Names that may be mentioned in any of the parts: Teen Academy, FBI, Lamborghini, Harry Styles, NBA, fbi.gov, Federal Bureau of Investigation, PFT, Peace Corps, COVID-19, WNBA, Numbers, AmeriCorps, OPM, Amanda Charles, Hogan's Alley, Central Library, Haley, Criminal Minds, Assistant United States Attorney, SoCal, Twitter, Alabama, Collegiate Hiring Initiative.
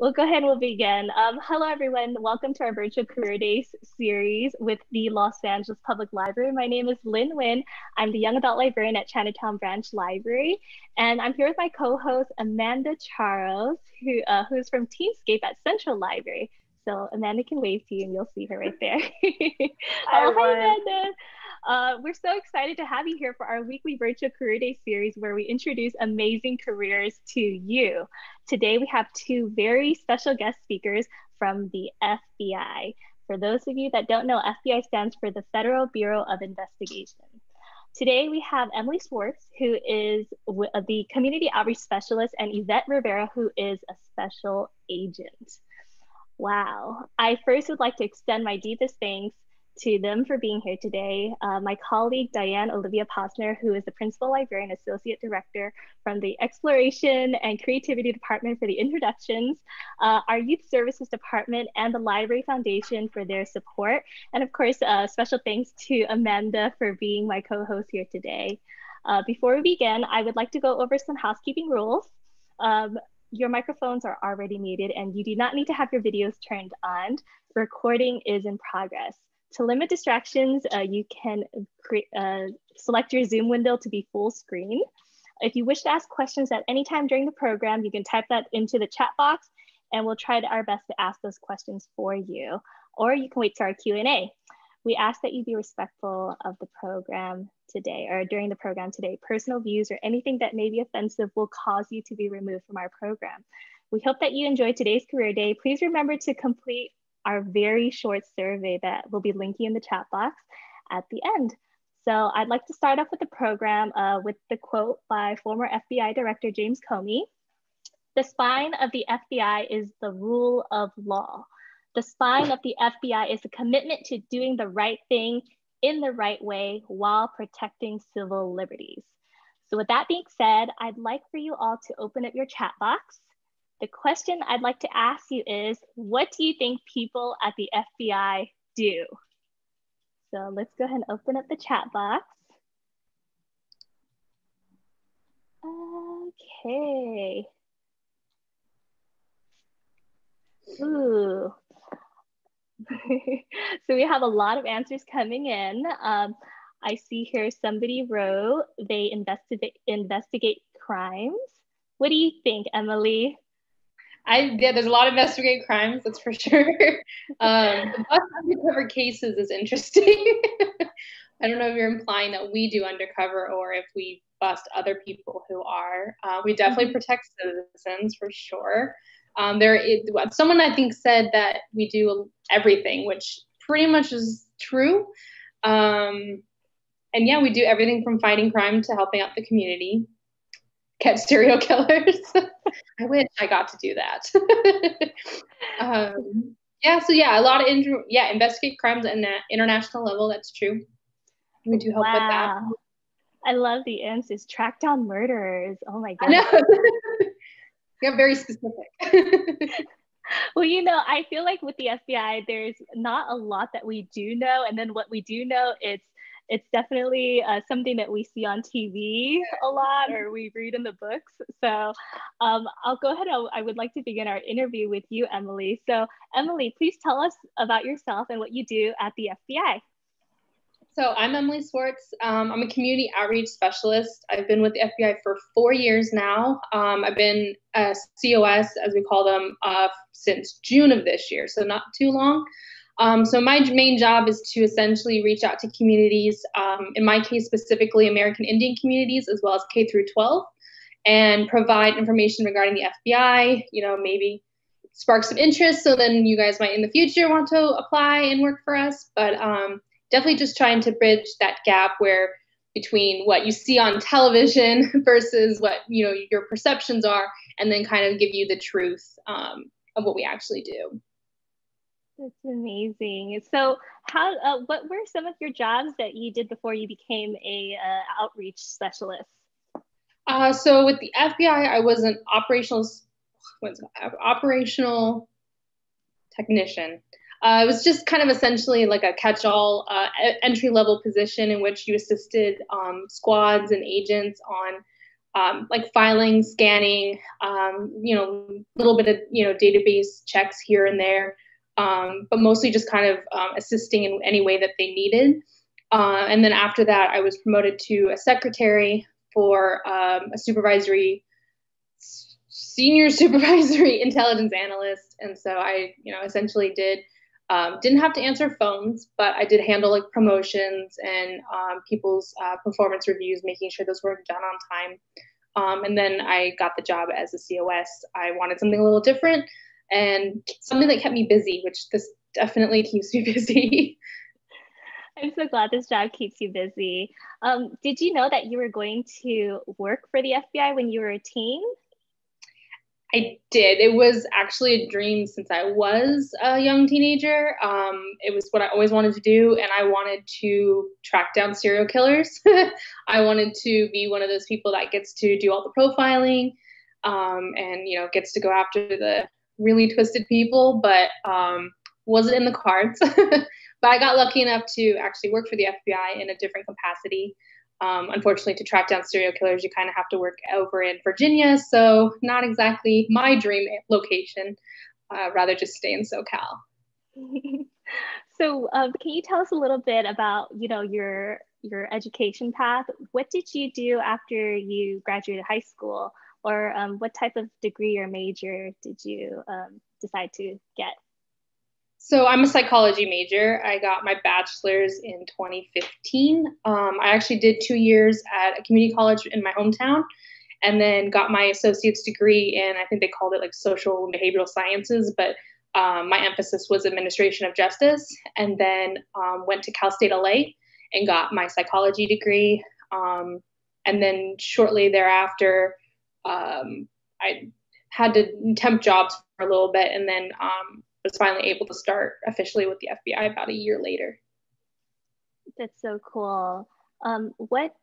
Well, go ahead and we'll begin. Hello, everyone. Welcome to our Virtual Career Days series with the Los Angeles Public Library. My name is Lynn Wynn. I'm the Young Adult Librarian at Chinatown Branch Library. And I'm here with my co-host, Amanda Charles, who's from Teenscape at Central Library. So Amanda can wave to you and you'll see her right there. Oh, hi, Amanda. We're so excited to have you here for our weekly Virtual Career Day series where we introduce amazing careers to you. Today, we have two very special guest speakers from the FBI. For those of you that don't know, FBI stands for the Federal Bureau of Investigation. Today, we have Emily Swartz, who is the Community Outreach Specialist, and Yvette Rivera, who is a Special Agent. Wow. I first would like to extend my deepest thanks to them for being here today. My colleague, Diane Olivia Posner, who is the Principal Librarian Associate Director from the Exploration and Creativity Department for the introductions, our Youth Services Department and the Library Foundation for their support. And of course, special thanks to Amanda for being my co-host here today. Before we begin, I would like to go over some housekeeping rules. Your microphones are already muted and you do not need to have your videos turned on. The recording is in progress. To limit distractions, you can select your Zoom window to be full screen. If you wish to ask questions at any time during the program, you can type that into the chat box and we'll try our best to ask those questions for you, or you can wait to our Q&A. We ask that you be respectful of the program today or during the program today. Personal views or anything that may be offensive will cause you to be removed from our program. We hope that you enjoy today's Career Day. Please remember to complete our very short survey that we'll be linking in the chat box at the end. So I'd like to start off with the program with the quote by former FBI Director James Comey. The spine of the FBI is the rule of law. The spine of the FBI is a commitment to doing the right thing in the right way while protecting civil liberties. So with that being said, I'd like for you all to open up your chat box. The question I'd like to ask you is, what do you think people at the FBI do? So let's go ahead and open up the chat box. Okay. Ooh. So we have a lot of answers coming in. I see here somebody wrote, they investigate crimes. What do you think, Emily? Yeah, there's a lot of investigate crimes, that's for sure. The bus undercover cases is interesting. I don't know if you're implying that we do undercover or if we bust other people who are. We definitely protect citizens, for sure. Someone I think said that we do everything, which pretty much is true. And yeah, we do everything from fighting crime to helping out the community. Catch serial killers. I wish I got to do that. Yeah, so yeah, a lot of investigate crimes at an international level. That's true. We do help with that. I love the answers. Track down murderers. Oh my god. Yeah, very specific. Well, you know, I feel like with the FBI, there's not a lot that we do know, and then what we do know, it's definitely something that we see on TV a lot or we read in the books. So I'll go ahead. I would like to begin our interview with you, Emily. So Emily, please tell us about yourself and what you do at the FBI. So I'm Emily Swartz. I'm a community outreach specialist. I've been with the FBI for 4 years now. I've been a COS, as we call them, since June of this year, so not too long. So my main job is to essentially reach out to communities, in my case specifically American Indian communities, as well as K through 12, and provide information regarding the FBI, you know, maybe spark some interest, so then you guys might in the future want to apply and work for us, but definitely just trying to bridge that gap where between what you see on television versus what, you know, your perceptions are, and then kind of give you the truth of what we actually do. That's amazing. So how, what were some of your jobs that you did before you became a outreach specialist? So with the FBI, I was an operational technician. It was just kind of essentially like a catch-all entry-level position in which you assisted squads and agents on like filing, scanning, you know, a little bit of, you know, database checks here and there, but mostly just kind of assisting in any way that they needed. And then after that, I was promoted to a secretary for a supervisory, senior supervisory intelligence analyst. And so I, you know, essentially didn't have to answer phones, but I did handle like promotions and people's performance reviews, making sure those were done on time. And then I got the job as a COS. I wanted something a little different and something that kept me busy, which this definitely keeps me busy. I'm so glad this job keeps you busy. Did you know that you were going to work for the FBI when you were a teen? I did. It was actually a dream since I was a young teenager. It was what I always wanted to do, and I wanted to track down serial killers. I wanted to be one of those people that gets to do all the profiling, and, you know, gets to go after the really twisted people, but wasn't in the cards. But I got lucky enough to actually work for the FBI in a different capacity. Unfortunately, to track down serial killers, you kind of have to work over in Virginia, so not exactly my dream location. Rather just stay in SoCal. So, can you tell us a little bit about, you know, your education path? What did you do after you graduated high school, or what type of degree or major did you decide to get? So I'm a psychology major. I got my bachelor's in 2015. I actually did 2 years at a community college in my hometown, and then got my associate's degree in, I think they called it like social and behavioral sciences, but my emphasis was administration of justice, and then went to Cal State LA and got my psychology degree. And then shortly thereafter, I had to temp jobs for a little bit, and then was finally able to start officially with the FBI about a year later. That's so cool. What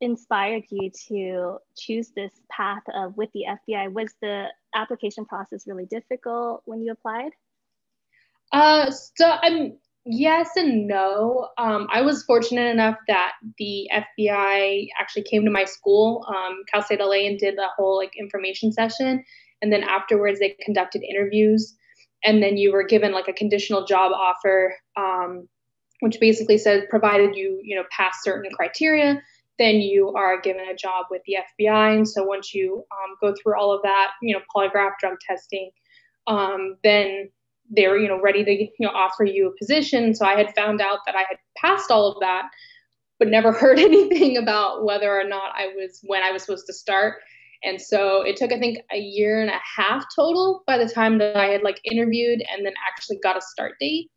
inspired you to choose this path with the FBI? Was the application process really difficult when you applied? Yes and no. I was fortunate enough that the FBI actually came to my school, Cal State LA, and did the whole like information session. And then afterwards they conducted interviews. And then you were given like a conditional job offer, which basically said, provided you, you know, pass certain criteria, then you are given a job with the FBI. And so once you go through all of that, you know, polygraph, drug testing, then they were, you know, ready to, you know, offer you a position. So I had found out that I had passed all of that, but never heard anything about whether or not I was, when I was supposed to start. And so it took, I think, a year and a half total by the time that I had like interviewed and then actually got a start date.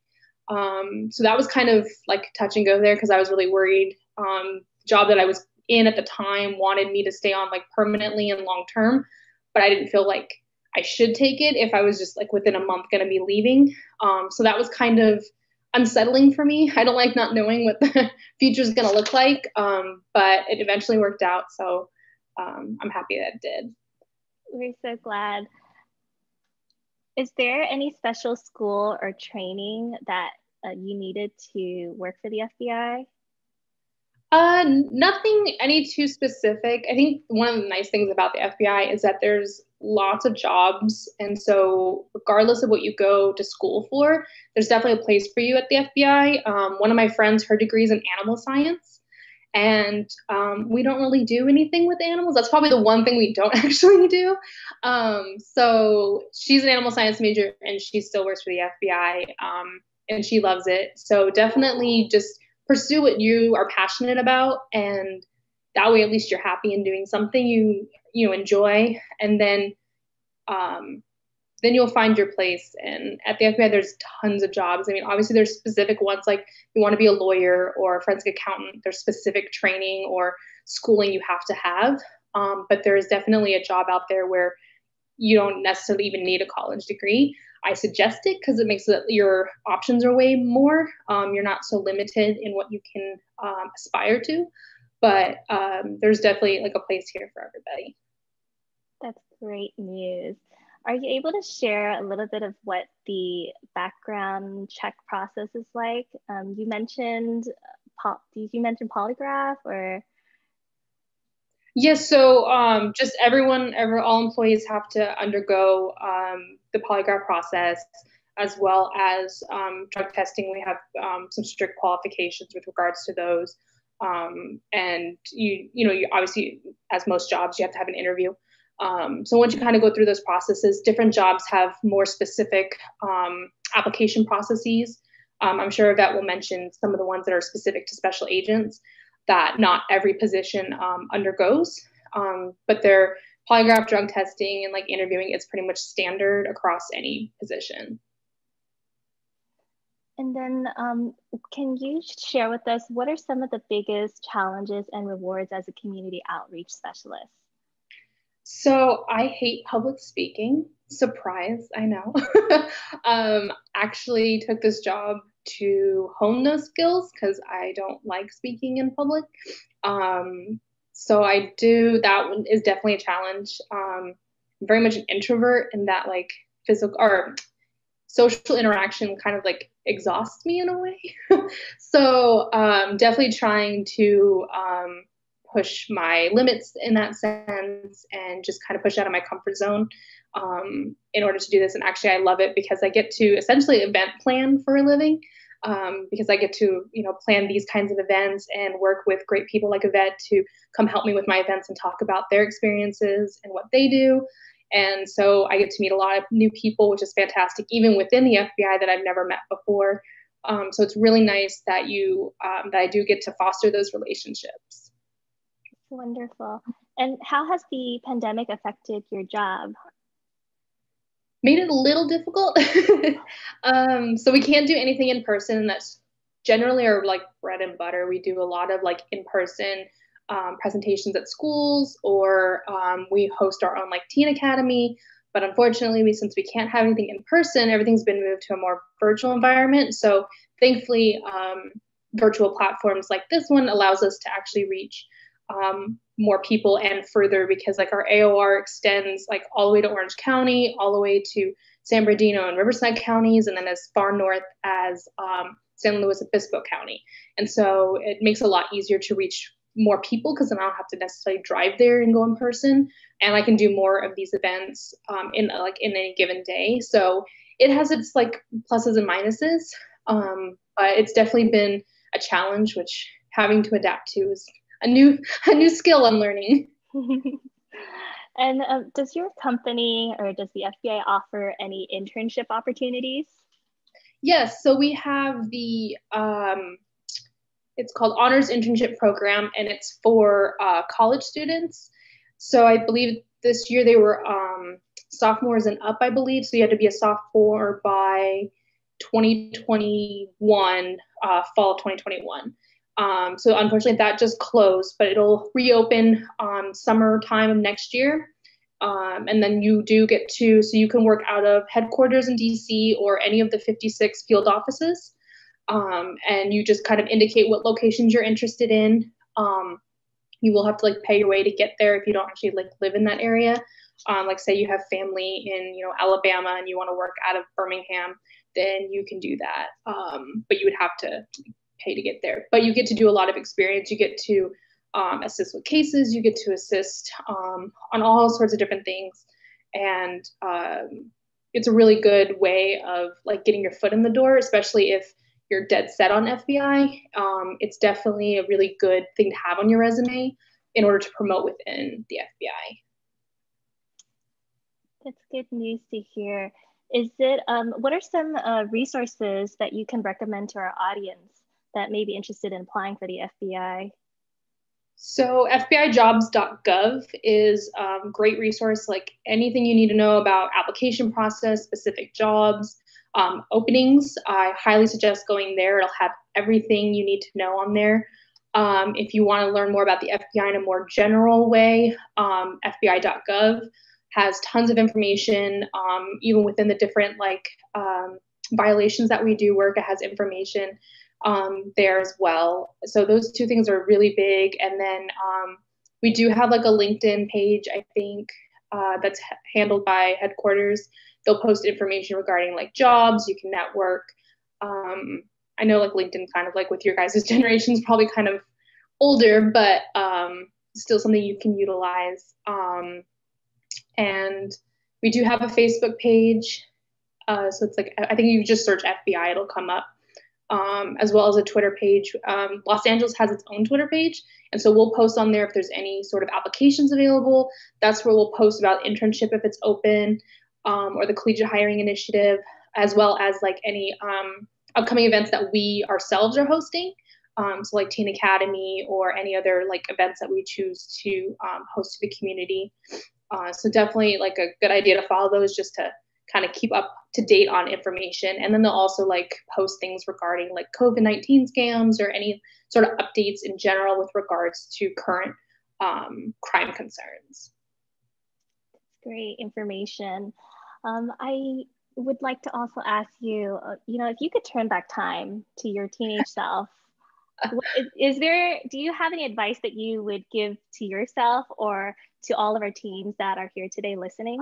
So that was kind of like touch and go there because I was really worried. The job that I was in at the time wanted me to stay on like permanently and long term, but I didn't feel like I should take it if I was just like within a month going to be leaving. So that was kind of unsettling for me. I don't like not knowing what the future is going to look like, but it eventually worked out. So I'm happy that it did. We're so glad. Is there any special school or training that you needed to work for the FBI? Nothing any too specific. I think one of the nice things about the FBI is that there's lots of jobs. And so regardless of what you go to school for, there's definitely a place for you at the FBI. One of my friends, her degree is in animal science. And we don't really do anything with animals. That's probably the one thing we don't actually do. So she's an animal science major and she still works for the FBI and she loves it. So definitely just pursue what you are passionate about, and that way at least you're happy in doing something you enjoy, and then you'll find your place. And at the FBI, there's tons of jobs. I mean, obviously there's specific ones, like you want to be a lawyer or a forensic accountant, there's specific training or schooling you have to have. But there is definitely a job out there where you don't necessarily even need a college degree. I suggest it because it makes it your options are way more. You're not so limited in what you can aspire to, but there's definitely like a place here for everybody. That's great news. Are you able to share a little bit of what the background check process is like? You mentioned polygraph, or? Yes, so just all employees have to undergo the polygraph process, as well as drug testing. We have some strict qualifications with regards to those. And you obviously, as most jobs, you have to have an interview. So once you kind of go through those processes, different jobs have more specific application processes. I'm sure Yvette will mention some of the ones that are specific to special agents that not every position undergoes, but their polygraph, drug testing, and like interviewing is pretty much standard across any position. And then can you share with us, what are some of the biggest challenges and rewards as a community outreach specialist? So I hate public speaking. Surprise, I know. Actually took this job to hone those skills because I don't like speaking in public. So I do, that one is definitely a challenge. I'm very much an introvert in that like physical or social interaction kind of like exhausts me in a way. So definitely trying to push my limits in that sense and just kind of push out of my comfort zone in order to do this. And actually I love it because I get to essentially event plan for a living because I get to, plan these kinds of events and work with great people like Yvette to come help me with my events and talk about their experiences and what they do. And so I get to meet a lot of new people, which is fantastic, even within the FBI that I've never met before. So it's really nice that you, that I do get to foster those relationships. Wonderful. And how has the pandemic affected your job? Made it a little difficult. So we can't do anything in person. That's generally our like bread and butter. We do a lot of like in-person presentations at schools, or we host our own like Teen Academy. But unfortunately, since we can't have anything in person, everything's been moved to a more virtual environment. So thankfully, virtual platforms like this one allows us to actually reach more people and further, because like our AOR extends like all the way to Orange County, all the way to San Bernardino and Riverside counties, and then as far north as San Luis Obispo County. And so it makes it a lot easier to reach more people because then I don't have to necessarily drive there and go in person, and I can do more of these events in any given day. So it has its like pluses and minuses, but it's definitely been a challenge, which having to adapt to is a new skill I'm learning. And does your company or does the FBI offer any internship opportunities? Yes, so we have the, it's called Honors Internship Program, and it's for college students. So I believe this year they were sophomores and up, I believe. So you had to be a sophomore by 2021, fall of 2021. So unfortunately that just closed, but it'll reopen summertime of next year. And then you do get to, so you can work out of headquarters in DC or any of the 56 field offices. And you just kind of indicate what locations you're interested in. You will have to like pay your way to get there if you don't actually like live in that area. Like say you have family in, Alabama and you want to work out of Birmingham, then you can do that. But you would have to pay to get there, but you get to do a lot of experience. You get to assist with cases, you get to assist on all sorts of different things, and it's a really good way of like getting your foot in the door, especially if you're dead set on FBI. It's definitely a really good thing to have on your resume in order to promote within the FBI. That's good news to hear. Is it what are some resources that you can recommend to our audience that may be interested in applying for the FBI? So fbijobs.gov is a great resource, like anything you need to know about application process, specific jobs, openings. I highly suggest going there. It'll have everything you need to know on there. If you want to learn more about the FBI in a more general way, fbi.gov has tons of information, even within the different like violations that we do work. It has information there as well. So those two things are really big. And then we do have like a LinkedIn page, I think, that's handled by headquarters. They'll post information regarding like jobs, you can network. I know like LinkedIn kind of like with your guys' generation is probably kind of older, but still something you can utilize. And we do have a Facebook page. So it's like, I think you just search FBI, it'll come up, as well as a Twitter page. Los Angeles has its own Twitter page. And so we'll post on there if there's any sort of applications available. That's where we'll post about internship if it's open, or the Collegiate Hiring Initiative, as well as like any upcoming events that we ourselves are hosting. So like Teen Academy or any other like events that we choose to host to the community. So definitely like a good idea to follow those just to kind of keep up to date on information. And then they'll also like post things regarding like COVID-19 scams or any sort of updates in general with regards to current crime concerns. That's great information. I would like to also ask you, you know, if you could turn back time to your teenage self, do you have any advice that you would give to yourself or to all of our teens that are here today listening?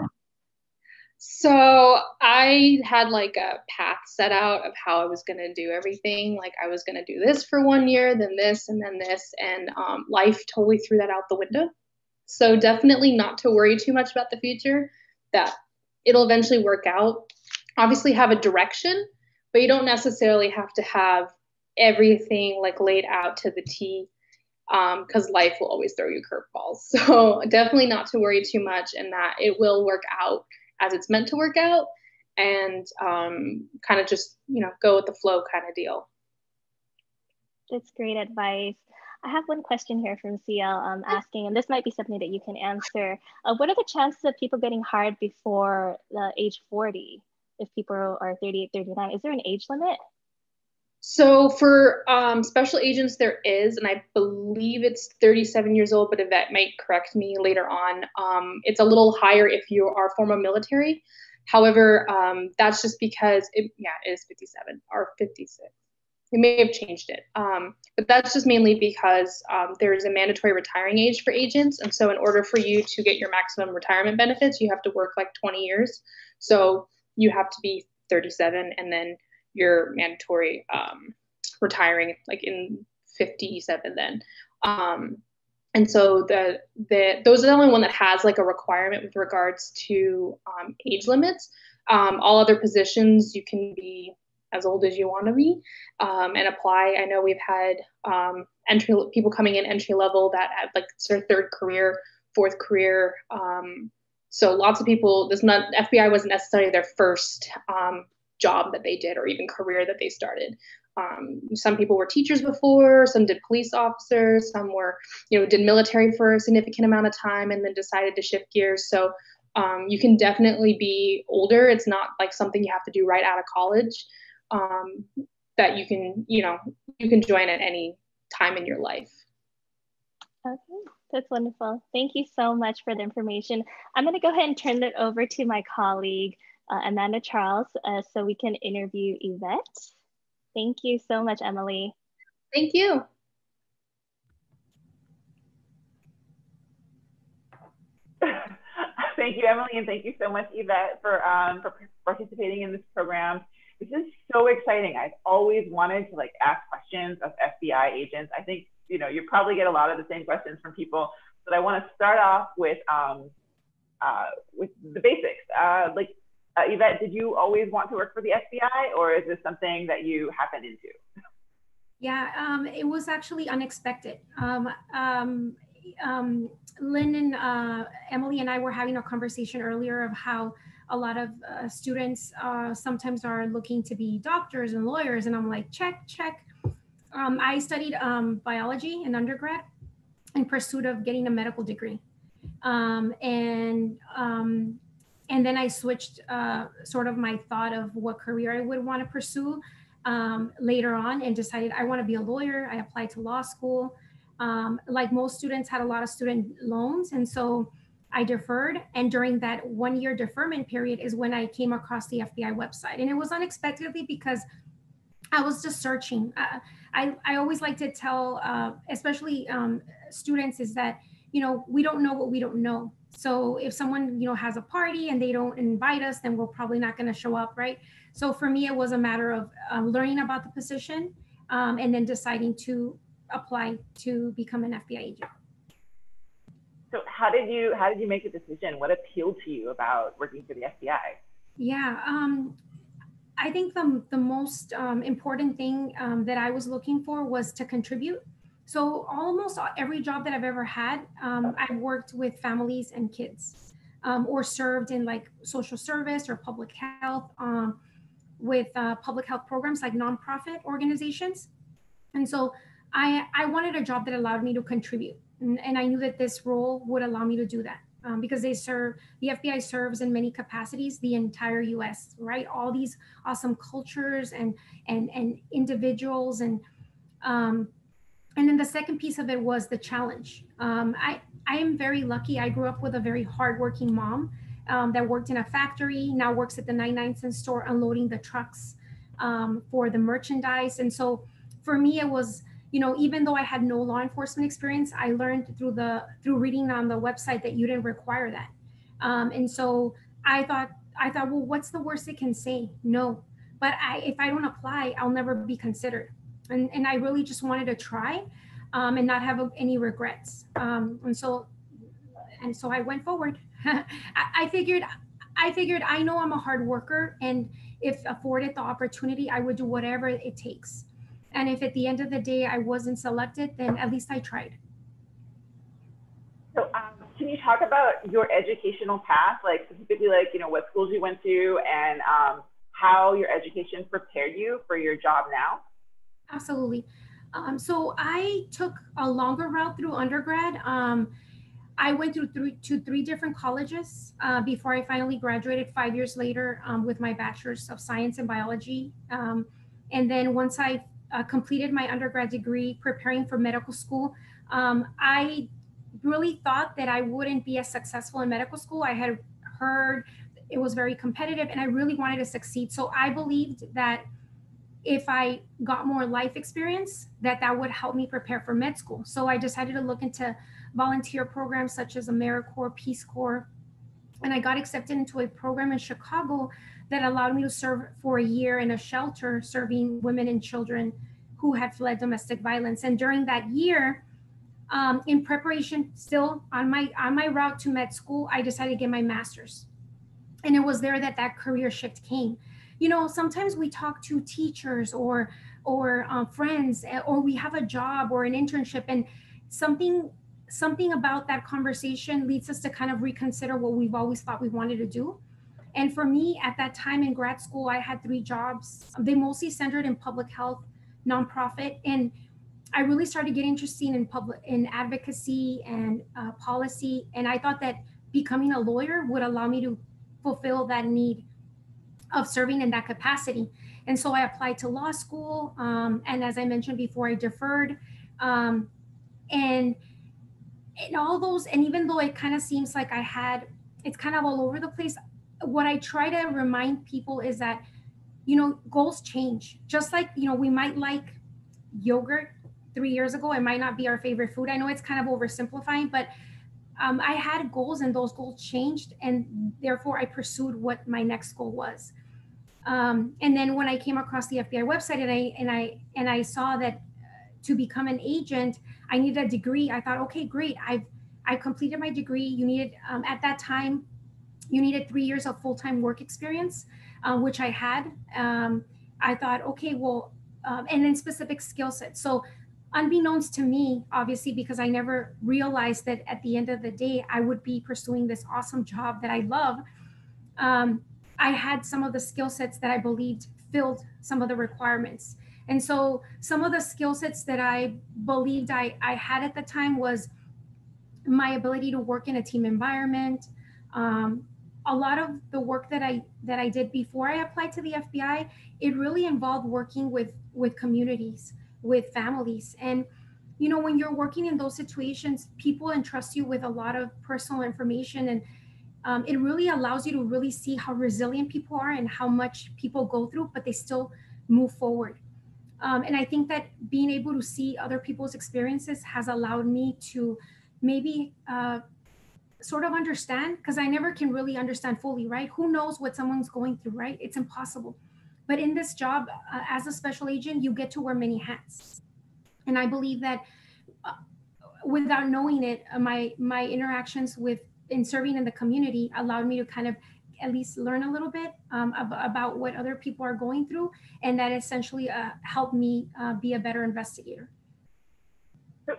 So I had like a path set out of how I was going to do everything. Like I was going to do this for 1 year, then this, and then this, and life totally threw that out the window. So definitely not to worry too much about the future, that it'll eventually work out. Obviously have a direction, but you don't necessarily have to have everything like laid out to the T, because life will always throw you curveballs. So definitely not to worry too much, and that it will work out as it's meant to work out, and kind of just, you know, go with the flow kind of deal. That's great advice. I have one question here from CL asking, and this might be something that you can answer. What are the chances of people getting hired before the age 40 if people are 38, 39? Is there an age limit? So for special agents, there is, and I believe it's 37 years old, but Yvette might correct me later on. It's a little higher if you are former military. However, that's just because, it is 57 or 56. We may have changed it. But that's just mainly because there is a mandatory retiring age for agents. And so in order for you to get your maximum retirement benefits, you have to work like 20 years. So you have to be 37, and then your mandatory retiring like in 57 then. And so those are the only one that has like a requirement with regards to age limits. All other positions, you can be as old as you want to be and apply. I know we've had people coming in entry level that have like their third career, fourth career. So lots of people, FBI wasn't necessarily their first job that they did or even career that they started. Some people were teachers before, some did police officers, some were, you know, did military for a significant amount of time and then decided to shift gears. So you can definitely be older. It's not like something you have to do right out of college, that you can, you know, you can join at any time in your life. Okay, that's wonderful. Thank you so much for the information. I'm going to go ahead and turn it over to my colleague, Amanda Charles, so we can interview Yvette. Thank you so much, Emily. Thank you. Thank you, Emily, and thank you so much, Yvette, for participating in this program. This is so exciting. I've always wanted to like ask questions of FBI agents. I think, you know, you probably get a lot of the same questions from people, but I want to start off with the basics, like. Yvette, did you always want to work for the FBI, or is this something that you happened into? Yeah, it was actually unexpected. Lynn and Emily and I were having a conversation earlier of how a lot of students sometimes are looking to be doctors and lawyers, and I'm like, check. I studied biology in undergrad in pursuit of getting a medical degree. And then I switched sort of my thought of what career I would want to pursue later on, and decided I want to be a lawyer. I applied to law school. Like most students, had a lot of student loans. And so I deferred. And during that 1 year deferment period is when I came across the FBI website. And it was unexpectedly because I was just searching. I always like to tell, especially students, is that, you know, we don't know what we don't know. So if someone, you know, has a party and they don't invite us, then we're probably not going to show up, right? So for me, it was a matter of learning about the position and then deciding to apply to become an FBI agent. how did you make the decision? What appealed to you about working for the FBI? Yeah, I think the most important thing that I was looking for was to contribute. So almost every job that I've ever had, I've worked with families and kids, or served in like social service or public health, with public health programs like nonprofit organizations. And so I wanted a job that allowed me to contribute. And I knew that this role would allow me to do that, because the FBI serves in many capacities, the entire US, right? All these awesome cultures and individuals. And then the second piece of it was the challenge. I am very lucky. I grew up with a very hardworking mom that worked in a factory, now works at the 99-cent store unloading the trucks for the merchandise. And so for me, it was, you know, even though I had no law enforcement experience, I learned through reading on the website that you didn't require that. And so I thought, well, what's the worst it can say? No, but if I don't apply, I'll never be considered. And I really just wanted to try and not have any regrets. And so I went forward. I figured I know I'm a hard worker, and if afforded the opportunity, I would do whatever it takes. And if at the end of the day I wasn't selected, then at least I tried. So can you talk about your educational path, like specifically, like, you know, what schools you went to and how your education prepared you for your job now? Absolutely. So I took a longer route through undergrad. I went through three different colleges before I finally graduated 5 years later with my bachelor's of science in biology. And then once I completed my undergrad degree preparing for medical school, I really thought that I wouldn't be as successful in medical school. I had heard it was very competitive and I really wanted to succeed. So I believed that if I got more life experience, that would help me prepare for med school. So I decided to look into volunteer programs such as AmeriCorps, Peace Corps, and I got accepted into a program in Chicago that allowed me to serve for a year in a shelter serving women and children who had fled domestic violence. And during that year, in preparation, still on my route to med school, I decided to get my master's. And it was there that career shift came. You know, sometimes we talk to teachers or friends, or we have a job or an internship, and something about that conversation leads us to kind of reconsider what we've always thought we wanted to do. And for me, at that time in grad school, I had three jobs. They mostly centered in public health, nonprofit, and I really started getting interested in advocacy and policy. And I thought that becoming a lawyer would allow me to fulfill that need of serving in that capacity. And so I applied to law school, and as I mentioned before, I deferred. And all those, and even though it kind of seems like it's kind of all over the place, what I try to remind people is that, you know, goals change. Just like, you know, we might like yogurt 3 years ago, it might not be our favorite food. I know it's kind of oversimplifying, but I had goals and those goals changed, and therefore I pursued what my next goal was. And then when I came across the FBI website and I saw that to become an agent, I needed a degree. I thought, okay, great. I completed my degree. You needed, at that time, you needed 3 years of full-time work experience, which I had. I thought, okay, well, and then specific skill sets. So unbeknownst to me, obviously, because I never realized that at the end of the day, I would be pursuing this awesome job that I love. I had some of the skill sets that I believed filled some of the requirements. And so some of the skill sets that I believed I had at the time was my ability to work in a team environment. A lot of the work that I did before I applied to the FBI, it really involved working with communities, with families. And, you know, when you're working in those situations, people entrust you with a lot of personal information, and it really allows you to really see how resilient people are and how much people go through, but they still move forward. And I think that being able to see other people's experiences has allowed me to maybe sort of understand, because I never can really understand fully, right? Who knows what someone's going through, right? It's impossible. But in this job, as a special agent, you get to wear many hats. And I believe that without knowing it, my interactions with in serving in the community allowed me to kind of at least learn a little bit about what other people are going through, and that essentially helped me be a better investigator. So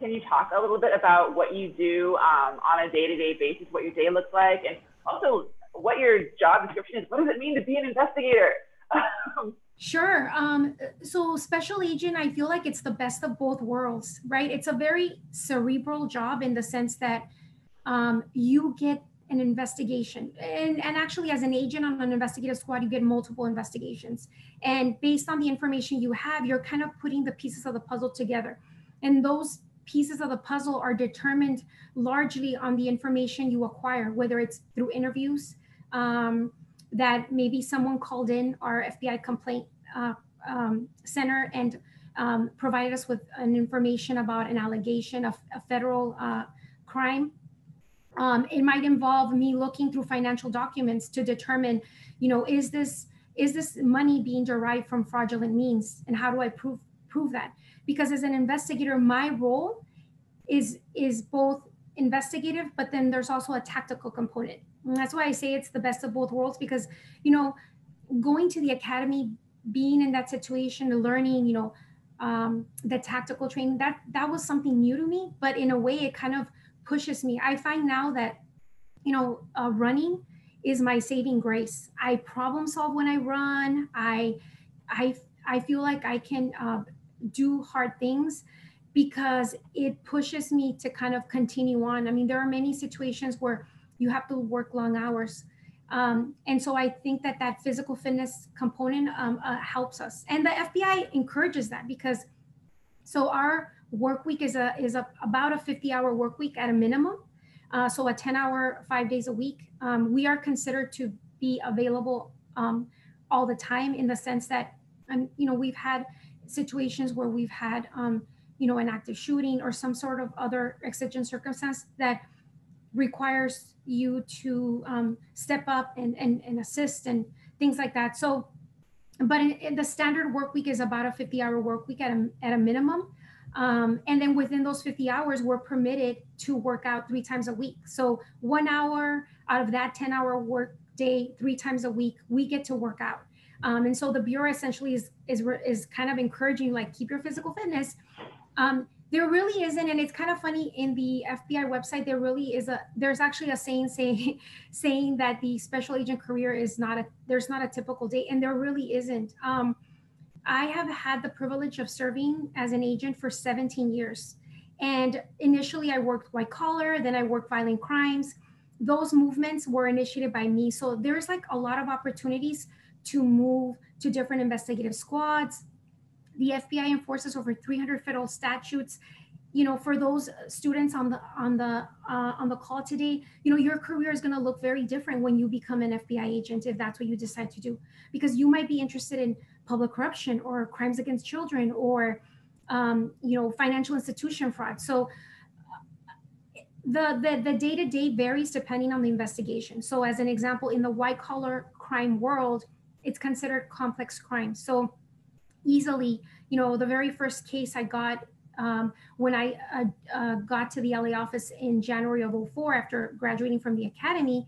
can you talk a little bit about what you do on a day-to-day basis, what your day looks like, and also what your job description is? What does it mean to be an investigator? Sure. So special agent, I feel like it's the best of both worlds, right? It's a very cerebral job in the sense that you get an investigation. And actually, as an agent on an investigative squad, you get multiple investigations. And based on the information you have, you're kind of putting the pieces of the puzzle together. And those pieces of the puzzle are determined largely on the information you acquire, whether it's through interviews, that maybe someone called in our FBI complaint center and provided us with an information about an allegation of a federal crime. It might involve me looking through financial documents to determine, you know, is this money being derived from fraudulent means, and how do I prove that? Because as an investigator, my role is both investigative, but then there's also a tactical component. And that's why I say it's the best of both worlds, because, you know, going to the academy, being in that situation, learning, you know, the tactical training, that was something new to me, but in a way it kind of pushes me. I find now that, you know, running is my saving grace. I problem solve when I run. I feel like I can do hard things because it pushes me to kind of continue on. I mean, there are many situations where you have to work long hours. And so I think that physical fitness component helps us. And the FBI encourages that, because so our work week is about a 50-hour work week at a minimum. So a 10-hour, 5 days a week. We are considered to be available all the time, in the sense that, you know, we've had situations where we've had, you know, an active shooting or some sort of other exigent circumstance that requires you to step up and assist and things like that. So, but in the standard work week is about a 50-hour work week at a minimum. And then within those 50 hours, we're permitted to work out 3 times a week. So 1 hour out of that 10-hour work day, 3 times a week, we get to work out. And so the Bureau essentially is kind of encouraging, like, keep your physical fitness. There really isn't, and it's kind of funny, in the FBI website, there's actually a saying that the special agent career there's not a typical day, and there really isn't. I have had the privilege of serving as an agent for 17 years. And initially I worked white collar, then I worked violent crimes. Those movements were initiated by me. So there's like a lot of opportunities to move to different investigative squads. The FBI enforces over 300 federal statutes. You know, for those students on the call today, you know, your career is going to look very different when you become an FBI agent, if that's what you decide to do, because you might be interested in public corruption or crimes against children or, you know, financial institution fraud. So the day-to-day varies depending on the investigation. So as an example, in the white collar crime world, it's considered complex crime. So easily, you know, the very first case I got when I got to the LA office in January of '04 after graduating from the academy,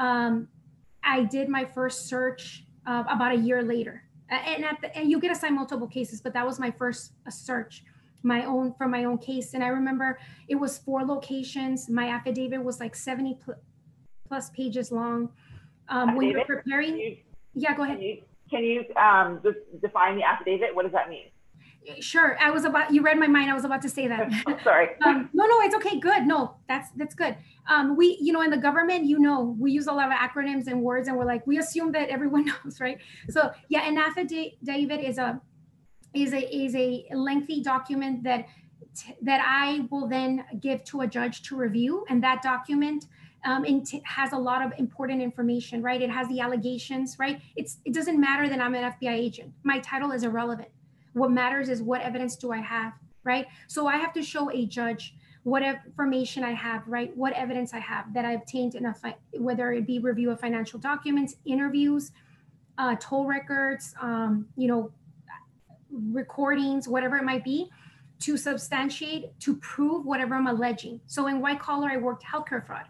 I did my first search about a year later. And you get assigned multiple cases, but that was my first search, my own case. And I remember it was 4 locations. My affidavit was like 70 plus pages long. When you're preparing, yeah, go ahead. Can you just define the affidavit? What does that mean? Sure. You read my mind. I was about to say that. I'm sorry. No, it's okay. Good. No, that's good. We, you know, in the government, you know, we use a lot of acronyms and words, and we're like, we assume that everyone knows, right? So yeah, an affidavit is a lengthy document that I will then give to a judge to review. And that document has a lot of important information, right? It has the allegations, right? It doesn't matter that I'm an FBI agent. My title is irrelevant. What matters is, what evidence do I have, right? So I have to show a judge what information I have, right? What evidence I have that I obtained in a fight, whether it be review of financial documents, interviews, toll records, you know, recordings, whatever it might be. to substantiate, to prove whatever I'm alleging. So in white collar, I worked healthcare fraud.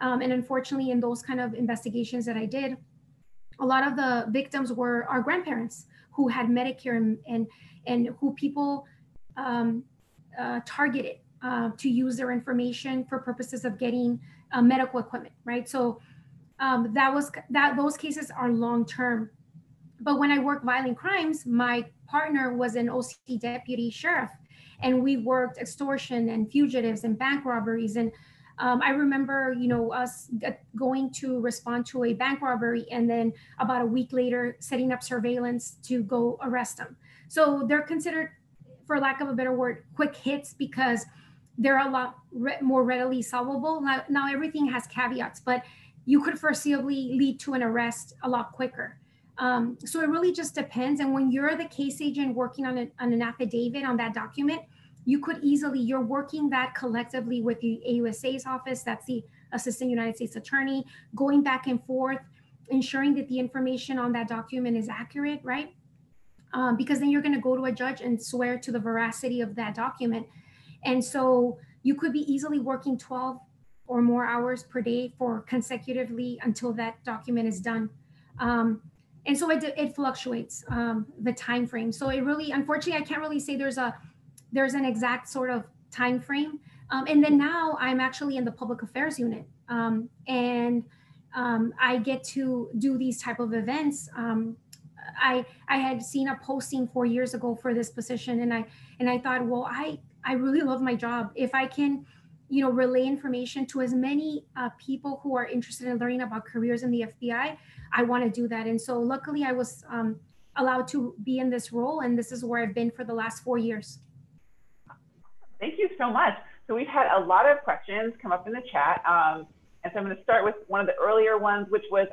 And unfortunately, in those kind of investigations that I did, a lot of the victims were our grandparents who had Medicare and who people targeted to use their information for purposes of getting medical equipment, right? So those cases are long-term. But when I worked violent crimes, my partner was an OC deputy sheriff, and we worked extortion and fugitives and bank robberies. And I remember, you know, us going to respond to a bank robbery and then about a week later setting up surveillance to go arrest them. So they're considered, for lack of a better word, quick hits because they're a lot more readily solvable. Now everything has caveats, but you could foreseeably lead to an arrest a lot quicker. So it really just depends. And when you're the case agent working on an affidavit on that document, you could easily, you're working that collectively with the AUSA's office, that's the Assistant United States Attorney, going back and forth, ensuring that the information on that document is accurate, right? Because then you're gonna go to a judge and swear to the veracity of that document. And so you could be easily working 12 or more hours per day for consecutively until that document is done. And so it fluctuates the time frame. So it really, unfortunately, I can't really say there's an exact sort of time frame. And then now I'm actually in the public affairs unit, and I get to do these type of events. I had seen a posting 4 years ago for this position, and I thought, well, I really love my job. If I can, you know, relay information to as many people who are interested in learning about careers in the FBI, I want to do that. And so luckily I was allowed to be in this role, and this is where I've been for the last 4 years. Thank you so much. So we've had a lot of questions come up in the chat. And so I'm going to start with one of the earlier ones, which was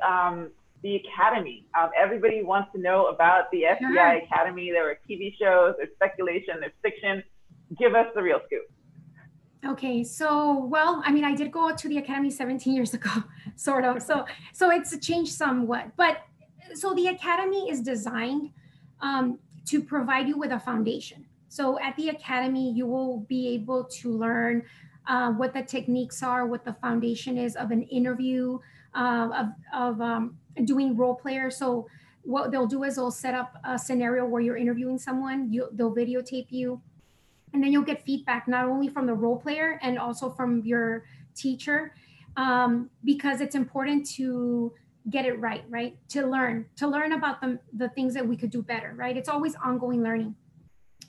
the Academy. Everybody wants to know about the FBI Academy. There were TV shows, there's speculation, there's fiction. Give us the real scoop. Okay, so, well, I mean, I did go to the Academy 17 years ago, sort of. So it's changed somewhat. But so the Academy is designed to provide you with a foundation. So at the Academy, you will be able to learn what the techniques are, what the foundation is of an interview, of doing role player. So what they'll do is they'll set up a scenario where you're interviewing someone, they'll videotape you, and then you'll get feedback not only from the role player and also from your teacher, because it's important to get it right, right? To learn about the things that we could do better, right? It's always ongoing learning.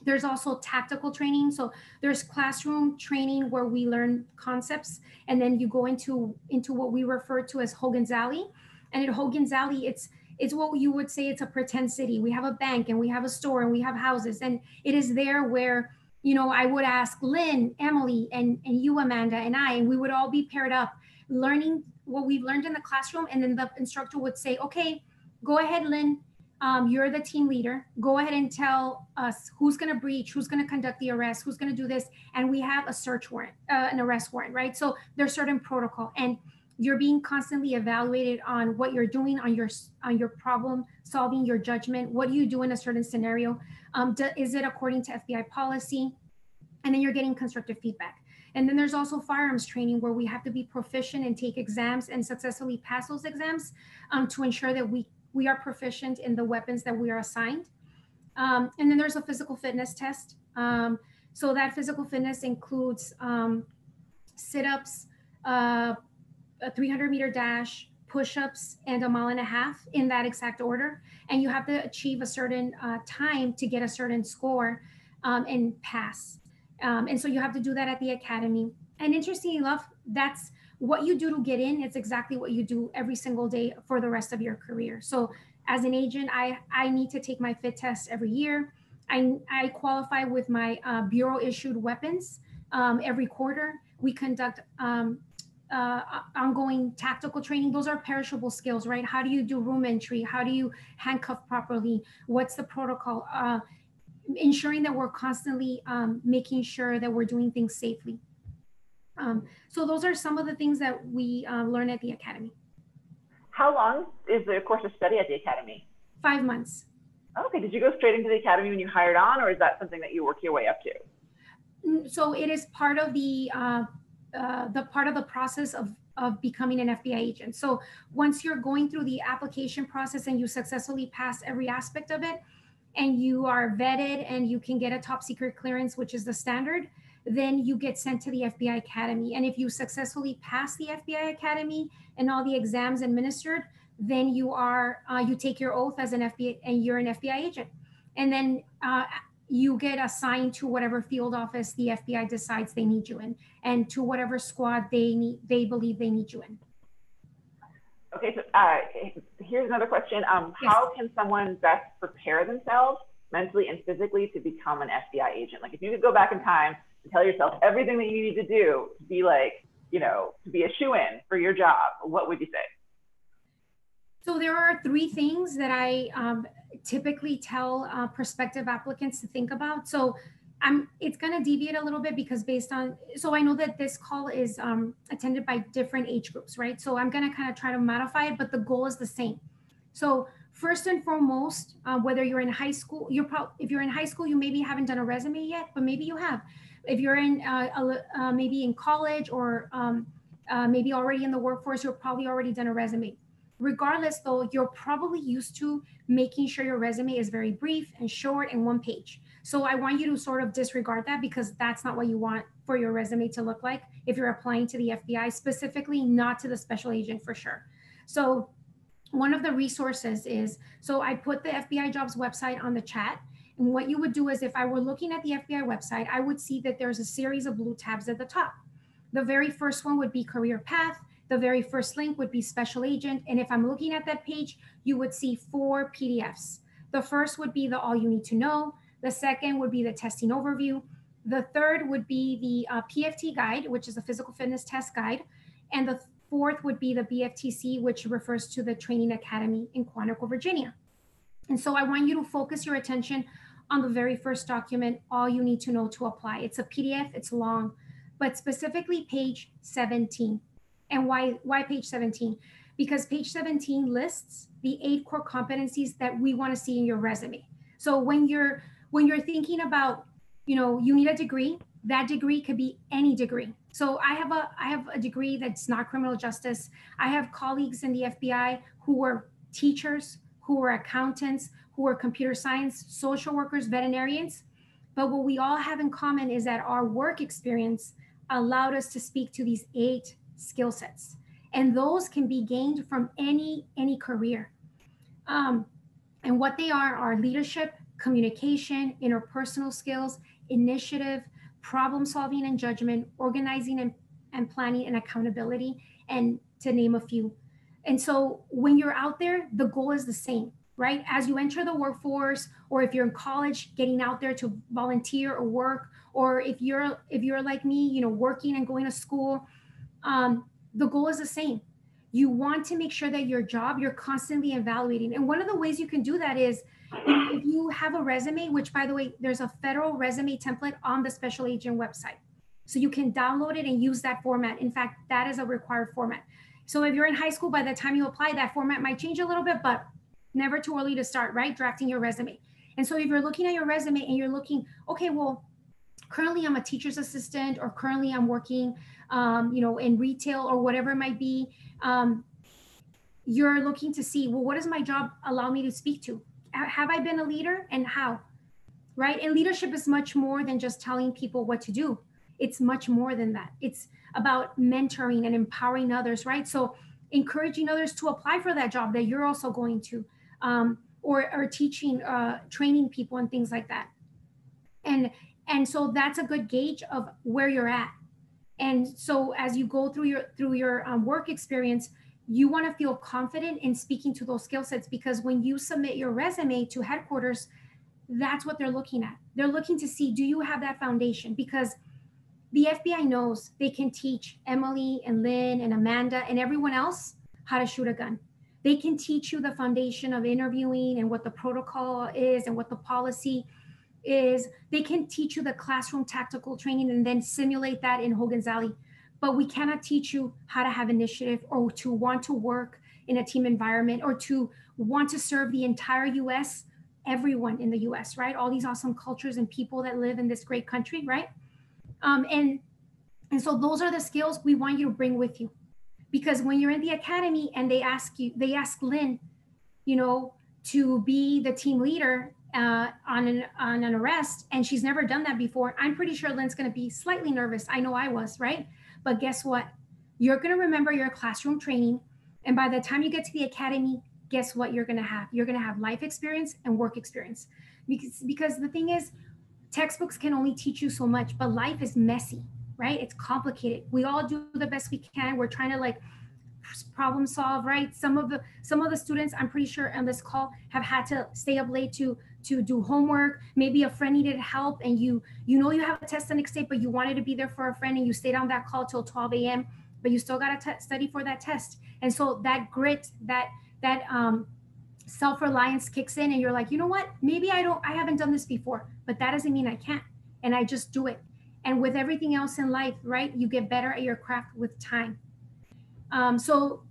There's also tactical training. So there's classroom training where we learn concepts, and then you go into what we refer to as Hogan's Alley. And at Hogan's Alley, it's what you would say, it's a pretend city. We have a bank and we have a store and we have houses. And it is there where, you know, I would ask Lynn, Emily, and you, Amanda, and we would all be paired up learning what we've learned in the classroom. And then the instructor would say, okay, go ahead, Lynn, you're the team leader. Go ahead and tell us who's gonna breach, who's gonna conduct the arrest, who's gonna do this. And we have a search warrant, an arrest warrant, right? So there's certain protocol, and you're being constantly evaluated on what you're doing, on your problem solving, your judgment. What do you do in a certain scenario? Is it according to FBI policy? And then you're getting constructive feedback. And then there's also firearms training, where we have to be proficient and take exams and successfully pass those exams to ensure that we are proficient in the weapons that we are assigned. And then there's a physical fitness test. So that physical fitness includes sit-ups, a 300-meter dash, push-ups, and a mile and a half in that exact order. And you have to achieve a certain time to get a certain score and pass. And so you have to do that at the Academy. And interestingly enough, that's what you do to get in. It's exactly what you do every single day for the rest of your career. So as an agent, I need to take my fit test every year. I qualify with my bureau-issued weapons every quarter. We conduct ongoing tactical training. Those are perishable skills, right? How do you do room entry? How do you handcuff properly? What's the protocol? Ensuring that we're constantly making sure that we're doing things safely. So those are some of the things that we learn at the Academy. How long is the course of study at the Academy? 5 months. Okay, did you go straight into the Academy when you hired on, or is that something that you work your way up to? So it is part of the part of the process of becoming an FBI agent. So once you're going through the application process and you successfully pass every aspect of it, and you are vetted and you can get a top secret clearance, which is the standard, then you get sent to the FBI Academy. And if you successfully pass the FBI Academy and all the exams administered, then you are, you take your oath as an FBI and you're an FBI agent. And then you get assigned to whatever field office the FBI decides they need you in, and to whatever squad they believe they need you in. Okay, so here's another question. Yes. How can someone best prepare themselves mentally and physically to become an FBI agent? Like, if you could go back in time and tell yourself everything that you need to do to be like, you know, to be a shoo-in for your job, what would you say? So there are three things that I typically tell prospective applicants to think about. So it's going to deviate a little bit because based on, so I know that this call is attended by different age groups, right? So I'm going to kind of try to modify it, but the goal is the same. So first and foremost, whether you're in high school, if you're in high school, you maybe haven't done a resume yet, but maybe you have. If you're in maybe in college or maybe already in the workforce, you've probably already done a resume. Regardless though, you're probably used to making sure your resume is very brief and short and one page. So I want you to sort of disregard that, because that's not what you want for your resume to look like if you're applying to the FBI, specifically not to the special agent for sure. So one of the resources is, so I put the FBI jobs website on the chat. And what you would do is, if I were looking at the FBI website, I would see that there's a series of blue tabs at the top. The very first one would be career path. The very first link would be special agent. And if I'm looking at that page, you would see 4 PDFs. The first would be the all you need to know. The second would be the testing overview. The third would be the PFT guide, which is a physical fitness test guide. And the fourth would be the BFTC, which refers to the training academy in Quantico, Virginia. And so I want you to focus your attention on the very first document, all you need to know to apply. It's a PDF, it's long, but specifically page 17. And why page 17? Because page 17 lists the 8 core competencies that we want to see in your resume. So when you're thinking about, you know, you need a degree, that degree could be any degree. So I have a degree that's not criminal justice. I have colleagues in the FBI who were teachers, who were accountants, who were computer science, social workers, veterinarians. But what we all have in common is that our work experience allowed us to speak to these 8 skill sets, and those can be gained from any career. And what they are leadership, communication, interpersonal skills, initiative, problem solving and judgment, organizing and planning, and accountability, and to name a few. And so when you're out there, the goal is the same, right? As you enter the workforce, or if you're in college, getting out there to volunteer or work, or if you're like me, you know, working and going to school, the goal is the same. You want to make sure that your job, you're constantly evaluating. And one of the ways you can do that is if you have a resume, which by the way, there's a federal resume template on the special agent website. So you can download it and use that format. In fact, that is a required format. So if you're in high school, by the time you apply, that format might change a little bit, but never too early to start, right? Drafting your resume. And so if you're looking at your resume and you're looking, okay, well, currently I'm a teacher's assistant, or currently I'm working, you know, in retail or whatever it might be. You're looking to see, well, what does my job allow me to speak to? Have I been a leader, and how, right? And leadership is much more than just telling people what to do. It's much more than that. It's about mentoring and empowering others, right? So encouraging others to apply for that job that you're also going to, or teaching, training people and things like that. And so that's a good gauge of where you're at. And so as you go through your work experience, you want to feel confident in speaking to those skill sets, because when you submit your resume to headquarters, that's what they're looking at. They're looking to see, do you have that foundation? Because the FBI knows they can teach Emily and Lynn and Amanda and everyone else how to shoot a gun. They can teach you the foundation of interviewing and what the protocol is and what the policy is. They can teach you the classroom tactical training and then simulate that in Hogan's Alley, but we cannot teach you how to have initiative, or to want to work in a team environment, or to want to serve the entire US, everyone in the US, right? All these awesome cultures and people that live in this great country, right? And so those are the skills we want you to bring with you, because when you're in the academy and they ask you, they ask Lynn, you know, to be the team leader on an arrest, and she's never done that before, I'm pretty sure Lynn's going to be slightly nervous. I know I was, right? But guess what? You're going to remember your classroom training, and by the time you get to the academy, guess what you're going to have? You're going to have life experience and work experience, because the thing is, textbooks can only teach you so much, but life is messy, right? It's complicated. We all do the best we can. We're trying to like problem solve, right? Some of the students, I'm pretty sure on this call, have had to stay up late to do homework. Maybe a friend needed help, and you know you have a test the next day, but you wanted to be there for a friend, and you stayed on that call till 12 a.m. But you still got to study for that test. And so that grit, that self-reliance kicks in, and you're like, you know what? Maybe I haven't done this before, but that doesn't mean I can't, and I just do it. And with everything else in life, right? You get better at your craft with time. So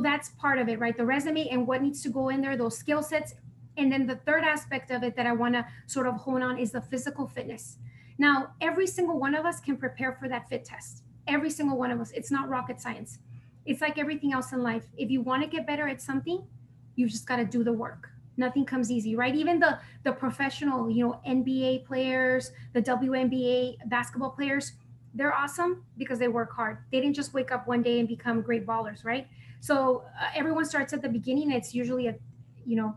that's part of it, right? The resume and what needs to go in there, those skill sets. And then the third aspect of it that I want to sort of hone on is the physical fitness. Now, every single one of us can prepare for that fit test. Every single one of us. It's not rocket science. It's like everything else in life. If you want to get better at something, you just got to do the work. Nothing comes easy, right? Even the professional, you know, NBA players, the WNBA basketball players, they're awesome because they work hard. They didn't just wake up one day and become great ballers, right? So everyone starts at the beginning. It's usually a, you know,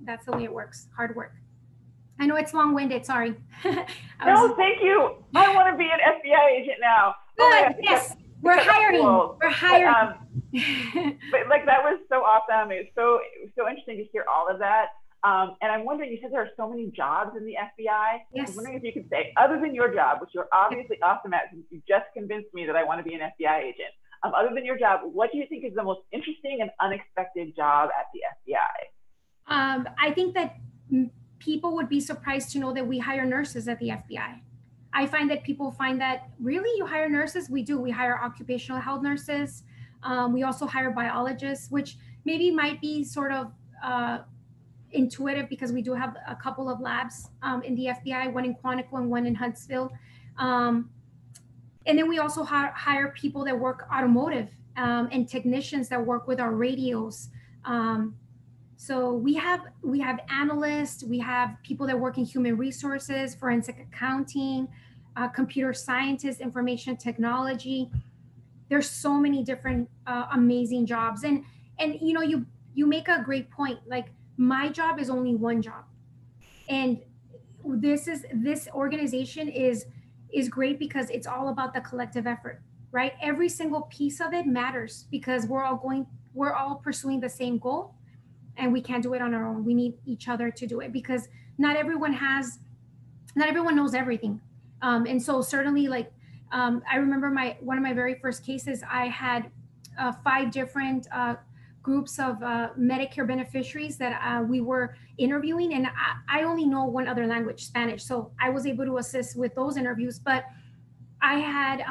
that's the way it works. Hard work. I know it's long-winded. Sorry. No, thank you. I want to be an FBI agent now. Good. Yes, we're hiring. We're hiring. But like that was so awesome. It was so interesting to hear all of that. And I'm wondering, you said there are so many jobs in the FBI. Yes. I'm wondering if you could say, other than your job, which you're obviously awesome at, since you just convinced me that I want to be an FBI agent. Other than your job, what do you think is the most interesting and unexpected job at the FBI? I think that people would be surprised to know that we hire nurses at the FBI. I find that people find that, really, you hire nurses? We do. We hire occupational health nurses. We also hire biologists, which maybe might be sort of intuitive because we do have a couple of labs in the FBI, one in Quantico and one in Huntsville. And then we also hire people that work automotive and technicians that work with our radios. So we have analysts, we have people that work in human resources, forensic accounting, computer scientists, information technology. There's so many different amazing jobs. And you know, you make a great point. Like, my job is only one job, and this organization is great because it's all about the collective effort, right? Every single piece of it matters because we're all pursuing the same goal, and we can't do it on our own. We need each other to do it because not everyone knows everything. And so certainly, like, I remember one of my very first cases, I had 5 different groups of Medicare beneficiaries that we were interviewing. And I only know one other language, Spanish. So I was able to assist with those interviews, but I had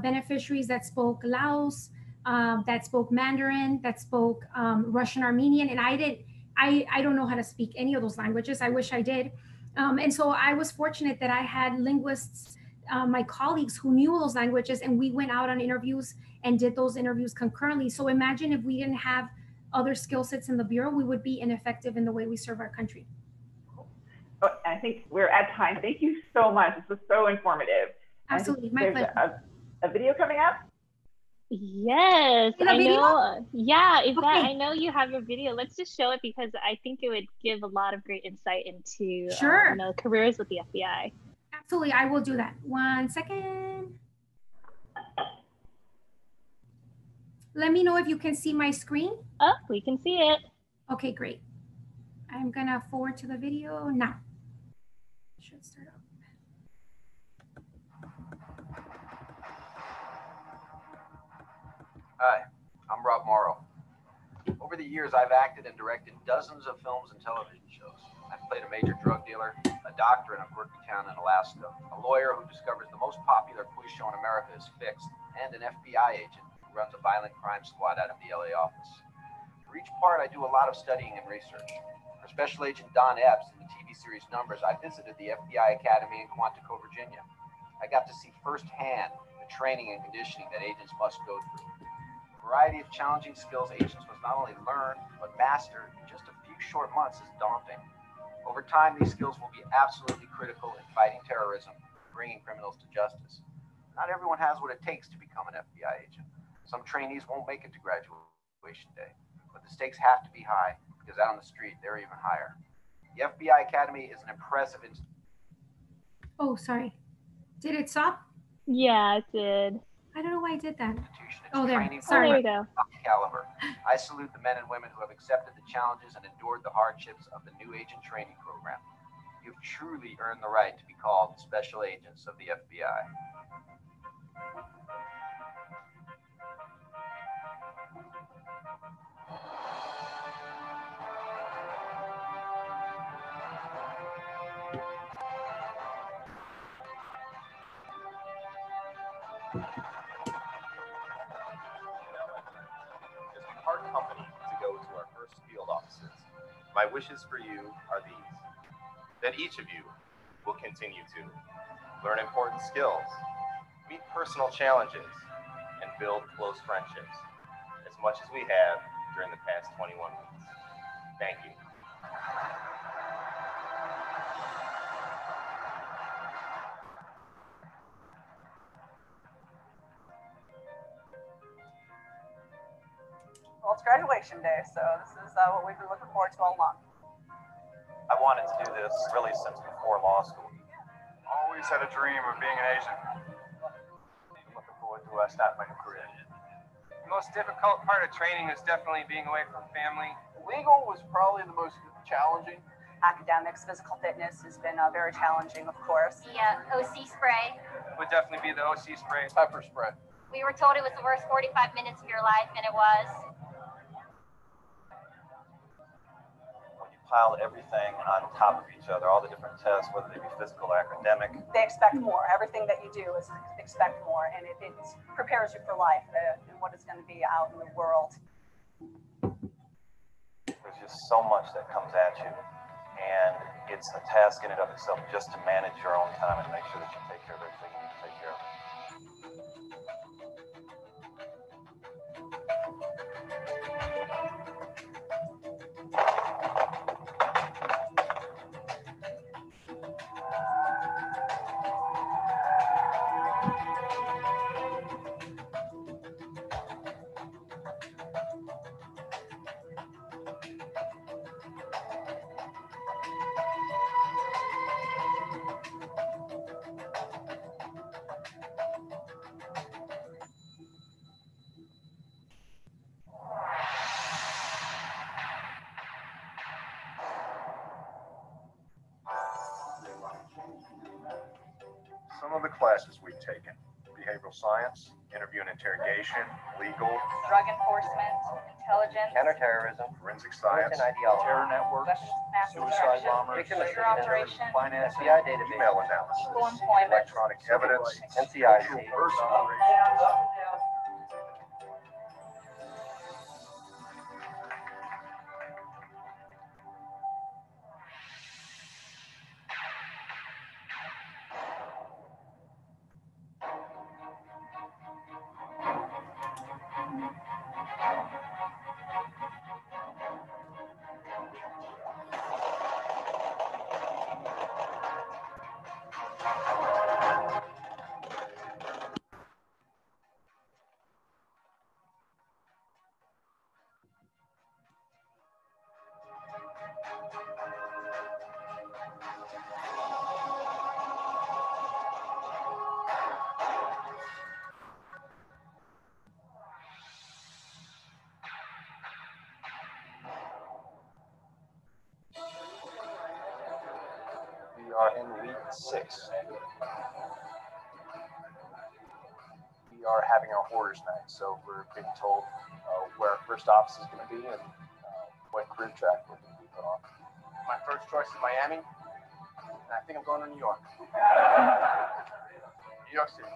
beneficiaries that spoke Laos, that spoke Mandarin, that spoke Russian, Armenian. And I don't know how to speak any of those languages. I wish I did. And so I was fortunate that I had linguists, my colleagues who knew those languages, and we went out on interviews and did those interviews concurrently. So imagine if we didn't have other skill sets in the Bureau, we would be ineffective in the way we serve our country. Oh, I think we're at time. Thank you so much. This was so informative. Absolutely. My pleasure. A video coming up? Yes. I know. Yeah, Yvette, okay. I know you have your video. Let's just show it because I think it would give a lot of great insight into sure. You know, careers with the FBI. Absolutely. I will do that. 1 second. Let me know if you can see my screen. Oh, we can see it. Okay, great. I'm going to forward to the video now. Should start up. Hi, I'm Rob Morrow. Over the years, I've acted and directed dozens of films and television shows. I've played a major drug dealer, a doctor in a quirky town in Alaska, a lawyer who discovers the most popular quiz show in America is fixed, and an FBI agent runs a violent crime squad out of the LA office. For each part, I do a lot of studying and research. For Special Agent Don Epps in the TV series Numbers, I visited the FBI Academy in Quantico, Virginia. I got to see firsthand the training and conditioning that agents must go through. A variety of challenging skills agents must not only learn, but master in just a few short months is daunting. Over time, these skills will be absolutely critical in fighting terrorism, bringing criminals to justice. Not everyone has what it takes to become an FBI agent. Some trainees won't make it to graduation day, but the stakes have to be high because out on the street, they're even higher. The FBI Academy is an impressive institution. Oh, sorry. Did it stop? Yeah, it did. I don't know why I did that. Oh, there. Sorry. There we go. Caliber. I salute the men and women who have accepted the challenges and endured the hardships of the new agent training program. You've truly earned the right to be called special agents of the FBI. It has been hard company to go to our first field offices. My wishes for you are these: that each of you will continue to learn important skills, meet personal challenges, and build close friendships as much as we have during the past 21 weeks. Thank you. Well, it's graduation day, so this is what we've been looking forward to all along. I wanted to do this really since before law school. Always had a dream of being an agent. I'm looking forward to starting my new career. The most difficult part of training is definitely being away from family. Legal was probably the most challenging. Academics, physical fitness has been very challenging, of course. The OC spray. Would definitely be the OC spray. Pepper spray. We were told it was the worst 45 minutes of your life, and it was. Pile everything on top of each other, all the different tests, whether they be physical or academic. They expect more. Everything that you do is expect more, and it prepares you for life and what is going to be out in the world. There's just so much that comes at you, and it's a task in and of itself just to manage your own time and make sure that you take care of everything you need to take care of. Taken. Behavioral science, interview and interrogation, legal, drug enforcement, intelligence, counterterrorism, forensic science, ideology, terror networks, suicide bombers, operation, finance, FBI database, email analysis, equal employment, electronic evidence, NCIC, personal operations. In week 6. We are having our hoarders night, so we're being told where our first office is going to be and what career track we're going to be put on. My first choice is Miami, and I think I'm going to New York. New York City.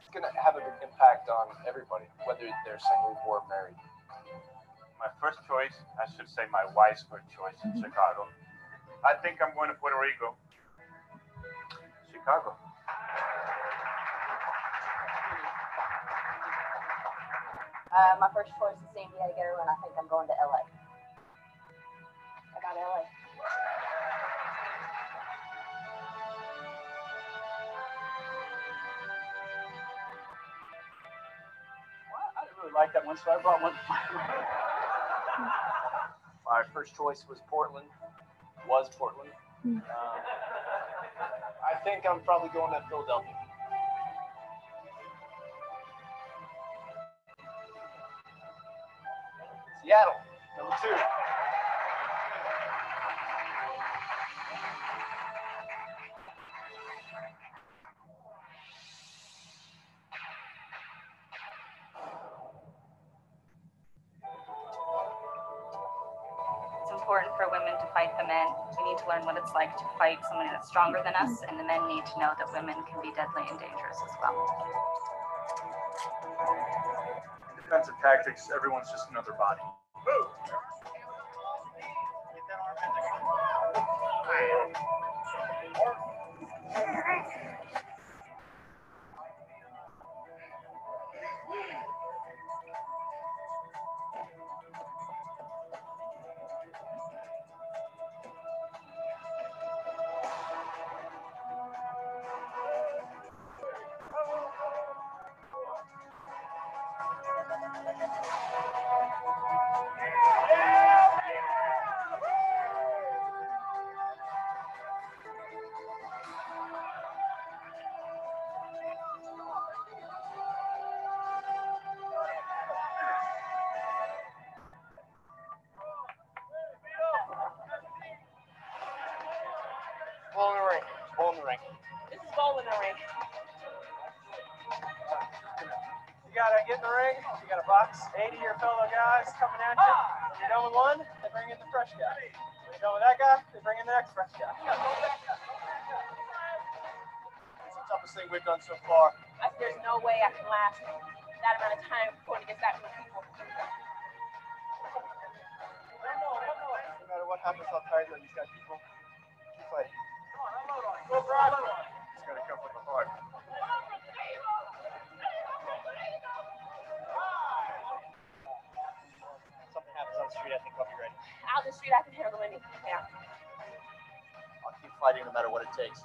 It's going to have a big impact on everybody, whether they're single or married. My first choice, I should say my wife's first choice in Chicago. I think I'm going to Puerto Rico. Chicago. My first choice is San Diego, and I think I'm going to LA. I got LA. Well, I didn't really like that one, so I brought one. My first choice was Portland. I think I'm probably going to Philadelphia. Seattle, #2. It's important for women to fight the men. We need to learn what it's like to fight someone that's stronger than us, and the men need to know that women can be deadly and dangerous as well. In defensive tactics, everyone's just another body. So far. There's no way I can last that amount of time going against that many people. No matter what happens outside, these guys people keep fighting. Go for it. It's got to come from the heart. Something happens on the street, I think I'll be ready. Out the street, I can handle anything. Yeah. I'll keep fighting no matter what it takes.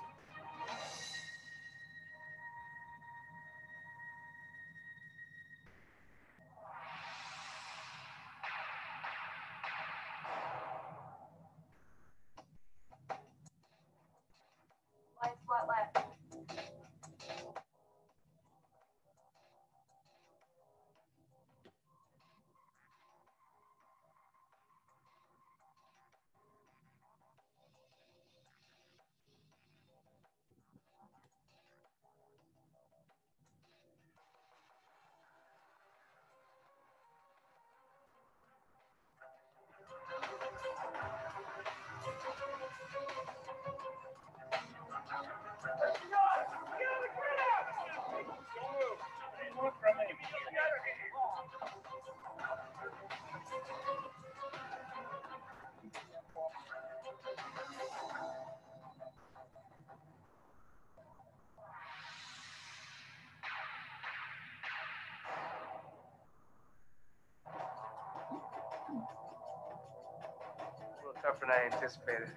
Tougher than I anticipated.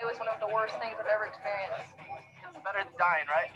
It was one of the worst things I've ever experienced. It's better than dying, right?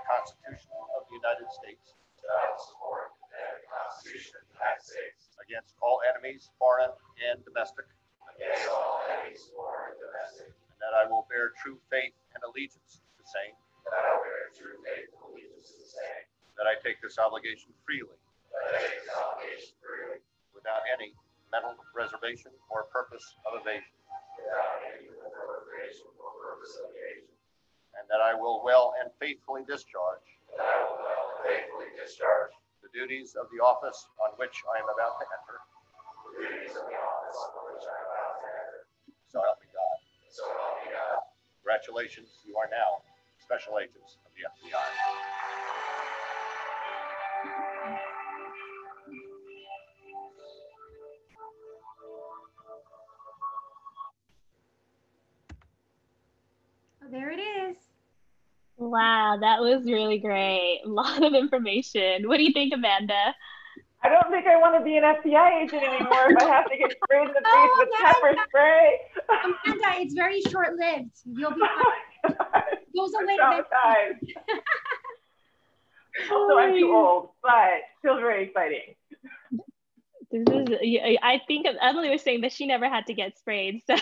the Constitution of the United States. I will support the Constitution of the United States. Against all enemies, foreign and domestic. Against all enemies, foreign and domestic. And that I will bear true faith and allegiance to the same. That I will bear true faith and allegiance to the same. That I take this obligation freely. That I take this obligation freely. Without any mental reservation or purpose of evasion. Without any mental reservation or purpose of evasion. And that I will well and faithfully discharge. And I will well and faithfully discharge. The duties of the office on which I am about to enter. The duties of the office on which I am about to enter. So help me God. So help me God. Congratulations, you are now special agents of the FBI. There it is. Wow, that was really great. A lot of information. What do you think, Amanda? I don't think I want to be an FBI agent anymore if I have to get sprayed in the face with pepper spray. Amanda, it's very short-lived. You'll be fine. Goes away next time. Also, I'm too old, but still very exciting. This is, I think Emily was saying that she never had to get sprayed, so.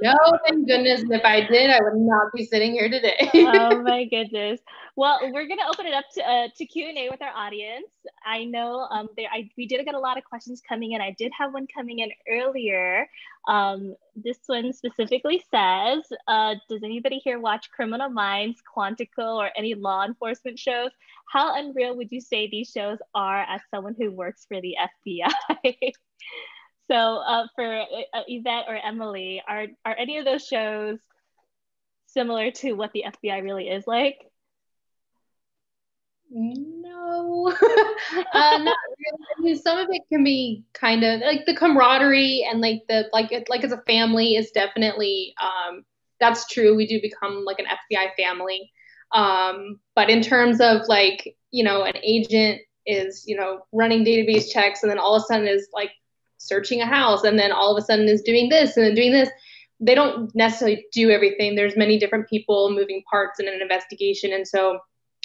No, thank goodness. If I did, I would not be sitting here today. Oh my goodness. Well, we're going to open it up to Q&A with our audience. I know we did get a lot of questions coming in. I did have one coming in earlier. This one specifically says, does anybody here watch Criminal Minds, Quantico, or any law enforcement shows? How unreal would you say these shows are as someone who works for the FBI? So for Yvette or Emily, are any of those shows similar to what the FBI really is like? No, not really. Some of it can be kind of like the camaraderie and like the like as a family is definitely that's true. We do become like an FBI family. But in terms of like, you know, an agent is, you know, running database checks and then all of a sudden is like searching a house and then all of a sudden is doing this and then doing this. They don't necessarily do everything. There's many different people, moving parts in an investigation. And so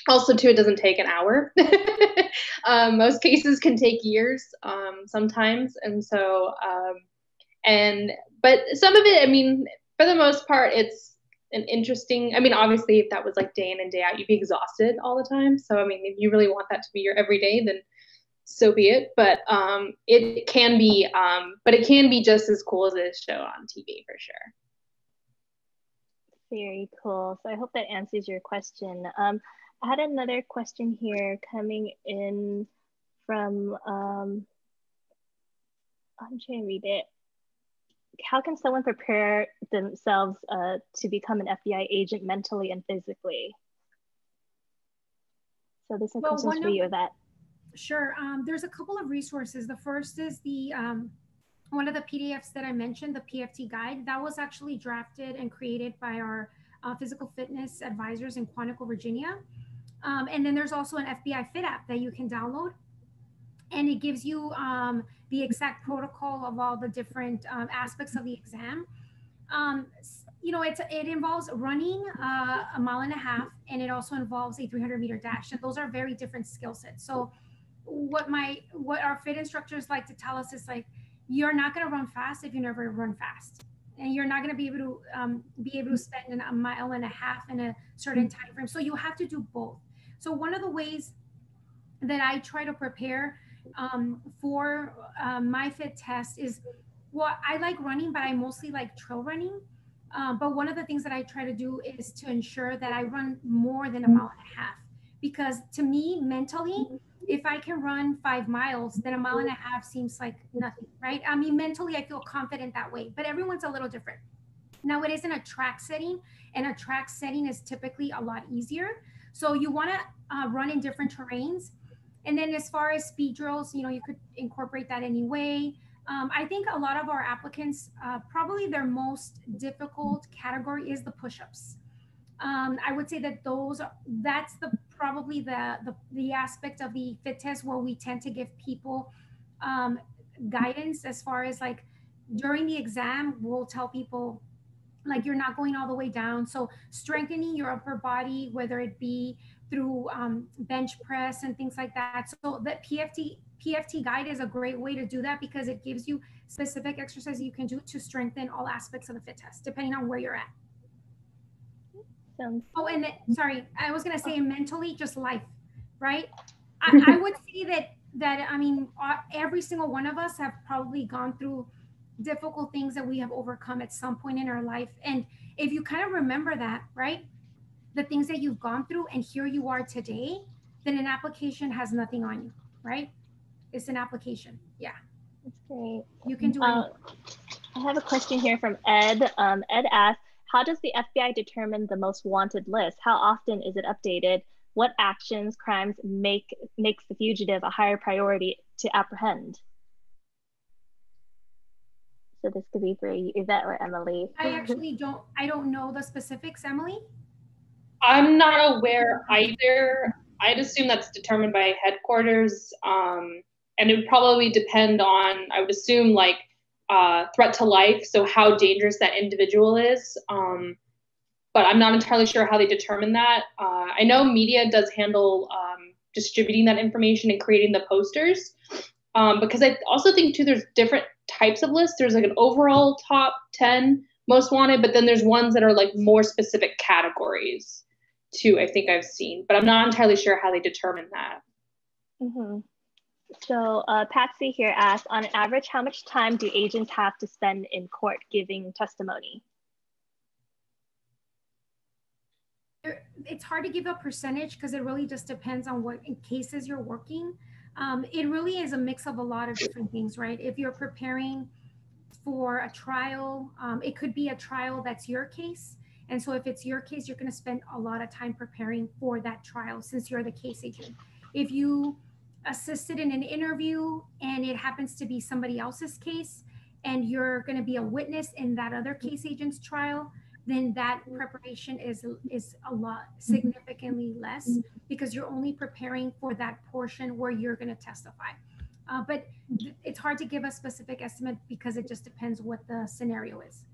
also too, it doesn't take an hour. Most cases can take years sometimes. And so, but some of it, I mean, for the most part, it's an interesting, I mean, obviously if that was like day in and day out, you'd be exhausted all the time. So, I mean, if you really want that to be your everyday, then so be it. But it can be, but it can be just as cool as a show on TV for sure. Very cool. So I hope that answers your question. I had another question here coming in from, I'm trying to read it. How can someone prepare themselves to become an FBI agent mentally and physically? So this is well, questions for you, Yvette. Sure. There's a couple of resources. The first is the one of the PDFs that I mentioned, the PFT guide. That was actually drafted and created by our physical fitness advisors in Quantico, Virginia. And then there's also an FBI Fit app that you can download. And it gives you the exact protocol of all the different aspects of the exam. You know, it involves running a mile and a half, and it also involves a 300-meter dash. And those are very different skill sets. So what our fit instructors like to tell us is like, you're not going to run fast if you never run fast. And you're not going to be able to spend a mile and a half in a certain time frame. So you have to do both. So one of the ways that I try to prepare for my fit test is, well, I like running, but I mostly like trail running. But one of the things that I try to do is to ensure that I run more than a mile and a half, because to me, mentally, if I can run 5 miles, then a mile and a half seems like nothing, right? I mean, mentally, I feel confident that way, but everyone's a little different. Now it is in a track setting, and a track setting is typically a lot easier. So you wanna run in different terrains. And then as far as speed drills, you know, you could incorporate that anyway. I think a lot of our applicants, probably their most difficult category is the push-ups. I would say that that's probably the aspect of the fit test where we tend to give people guidance as far as like during the exam, we'll tell people like you're not going all the way down. So strengthening your upper body, whether it be through bench press and things like that. So the PFT guide is a great way to do that because it gives you specific exercises you can do to strengthen all aspects of the fit test, depending on where you're at. Oh, and then, sorry, I was gonna say mentally, just life, right? I would say that I mean, every single one of us have probably gone through difficult things that we have overcome at some point in our life. And if you kind of remember that, right? The things that you've gone through and here you are today, then an application has nothing on you, right? It's an application, yeah. That's great. You can do it. I have a question here from Ed. Ed asks, how does the FBI determine the most wanted list? How often is it updated? What actions, crimes makes the fugitive a higher priority to apprehend? So this could be for Yvette or Emily. I actually don't, I don't know the specifics, Emily. I'm not aware either. I'd assume that's determined by headquarters. And it would probably depend on, I would assume, like threat to life. So how dangerous that individual is. But I'm not entirely sure how they determine that. I know media does handle distributing that information and creating the posters. Because I also think too, there's different types of lists. There's like an overall top 10 most wanted, but then there's ones that are like more specific categories too, I think I've seen, but I'm not entirely sure how they determine that. Mm-hmm. So Patsy here asks, on average, how much time do agents have to spend in court giving testimony? It's hard to give a percentage because it really just depends on what cases you're working. It really is a mix of a lot of different things, right? If you're preparing for a trial, it could be a trial that's your case. And so if it's your case, you're going to spend a lot of time preparing for that trial since you're the case agent. If you assisted in an interview and it happens to be somebody else's case and you're going to be a witness in that other case agent's trial, then that preparation is a lot significantly less because you're only preparing for that portion where you're going to testify. But it's hard to give a specific estimate because it just depends what the scenario is.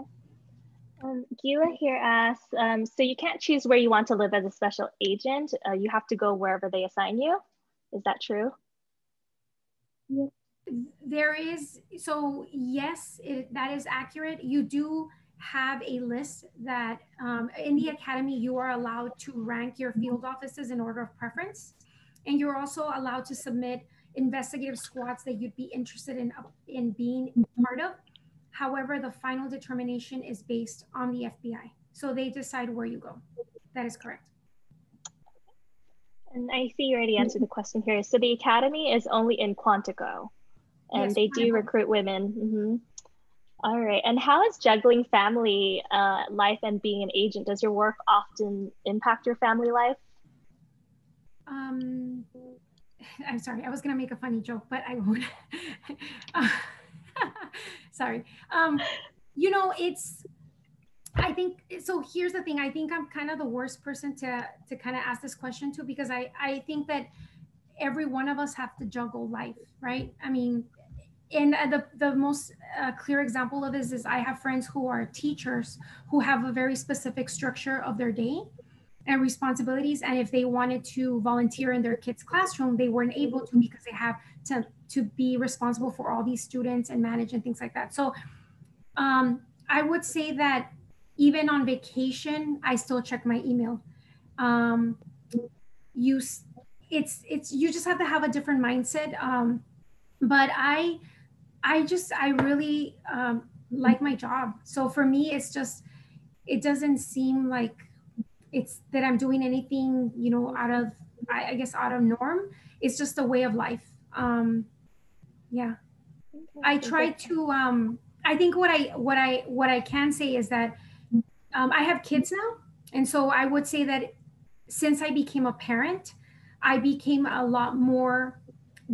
Okay. Gila here asks, so you can't choose where you want to live as a special agent. You have to go wherever they assign you. Is that true? There is, so yes, that is accurate. You do have a list that in the academy, you are allowed to rank your field offices in order of preference. And you're also allowed to submit investigative squads that you'd be interested in being part of. However, the final determination is based on the FBI. So they decide where you go. That is correct. And I see you already answered the question here. So the academy is only in Quantico, and yes, they do recruit women. Mm-hmm. All right. And how is juggling family life and being an agent? Does your work often impact your family life? I'm sorry, I was going to make a funny joke, but I won't. Sorry. You know, it's, I think, so here's the thing. I think I'm kind of the worst person to kind of ask this question to, because I think that every one of us have to juggle life, right? I mean, and the most clear example of this is I have friends who are teachers who have a very specific structure of their day and responsibilities. And if they wanted to volunteer in their kids' classroom, they weren't able to because they have to be responsible for all these students and manage and things like that. So I would say that even on vacation, I still check my email. You just have to have a different mindset. But I really like my job. So for me, it's just, it doesn't seem like it's that I'm doing anything, you know, out of norm. It's just a way of life. Yeah. I try to, I think what I can say is that I have kids now. And so I would say that since I became a parent, I became a lot more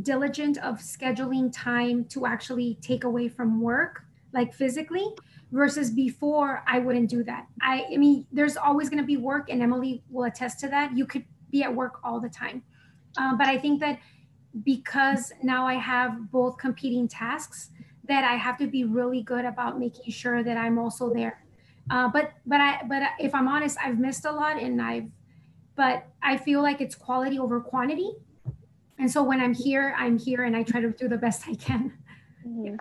diligent of scheduling time to actually take away from work, like physically, versus before I wouldn't do that. I mean, there's always going to be work, and Emily will attest to that. You could be at work all the time. But I think that because now I have both competing tasks, that I have to be really good about making sure that I'm also there. But if I'm honest, I've missed a lot, and I've but I feel like it's quality over quantity. And so when I'm here and I try to do the best I can. Mm-hmm. Yeah.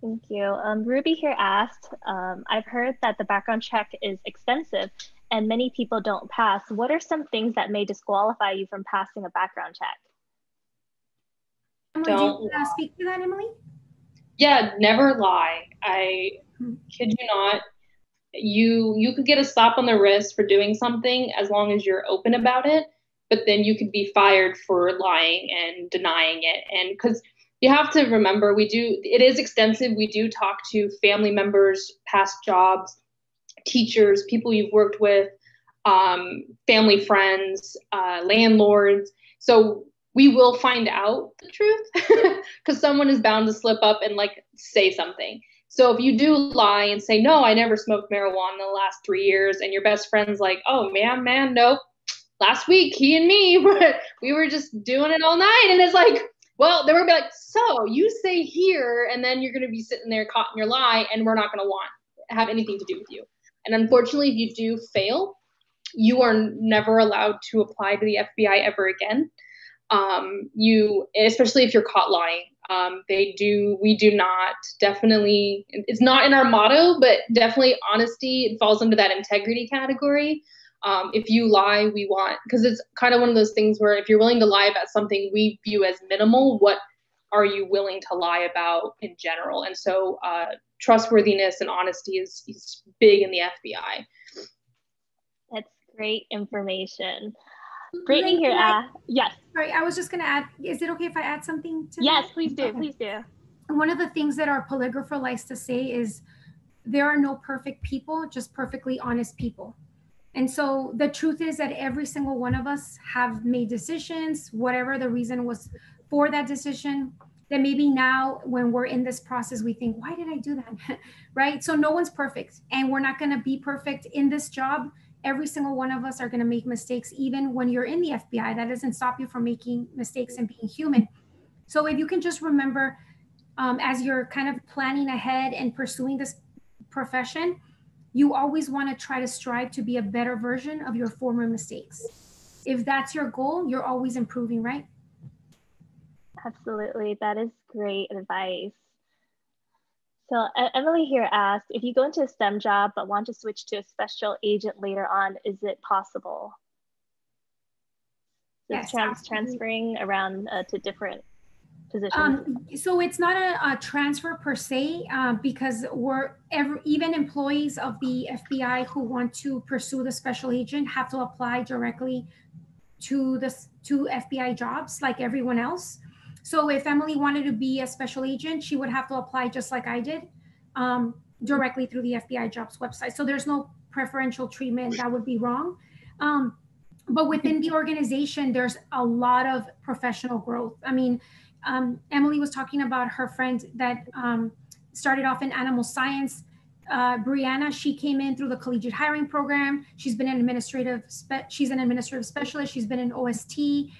Thank you. Ruby here asked, I've heard that the background check is extensive and many people don't pass. What are some things that may disqualify you from passing a background check? Emily, do you speak to that, Emily? Yeah, never lie. I kid you not. You could get a slap on the wrist for doing something as long as you're open about it, but then you could be fired for lying and denying it. And because you have to remember, it is extensive. We do talk to family members, past jobs, teachers, people you've worked with, family friends, landlords. So we will find out the truth because someone is bound to slip up and like say something. So if you do lie and say, no, I never smoked marijuana in the last 3 years, and your best friend's like, oh man, nope. Last week, he and me, we were just doing it all night. And it's like, well, they were gonna be like, so you say here, and then you're going to be sitting there caught in your lie, and we're not going to have anything to do with you. And unfortunately, if you do fail, you are never allowed to apply to the FBI ever again. Especially if you're caught lying, it's not in our motto, but definitely honesty, it falls under that integrity category. If you lie, because it's kind of one of those things where if you're willing to lie about something we view as minimal, what are you willing to lie about in general? And so trustworthiness and honesty is big in the FBI. That's great information. Brittany here. Yes. Sorry, I was just going to add, is it okay if I add something to that? Yes, please do. Okay. Please do. One of the things that our polygrapher likes to say is there are no perfect people, just perfectly honest people. And so the truth is that every single one of us have made decisions, whatever the reason was for that decision, that maybe now when we're in this process, we think, why did I do that? Right? So no one's perfect, and we're not going to be perfect in this job. Every single one of us are going to make mistakes, even when you're in the FBI. That doesn't stop you from making mistakes and being human. So if you can just remember, as you're kind of planning ahead and pursuing this profession, you always want to try to strive to be a better version of your former mistakes. If that's your goal, you're always improving, right? Absolutely. That is great advice. So Emily here asked, if you go into a STEM job but want to switch to a special agent later on, is it possible? Yes, transferring around to different positions. So it's not a transfer per se, because even employees of the FBI who want to pursue the special agent have to apply directly to FBI jobs like everyone else. So if Emily wanted to be a special agent, she would have to apply just like I did, directly through the FBI jobs website. So there's no preferential treatment. That would be wrong. But within the organization, there's a lot of professional growth. I mean, Emily was talking about her friend that started off in animal science. Brianna, she came in through the Collegiate Hiring Program. She's been an administrative specialist. She's been an OST.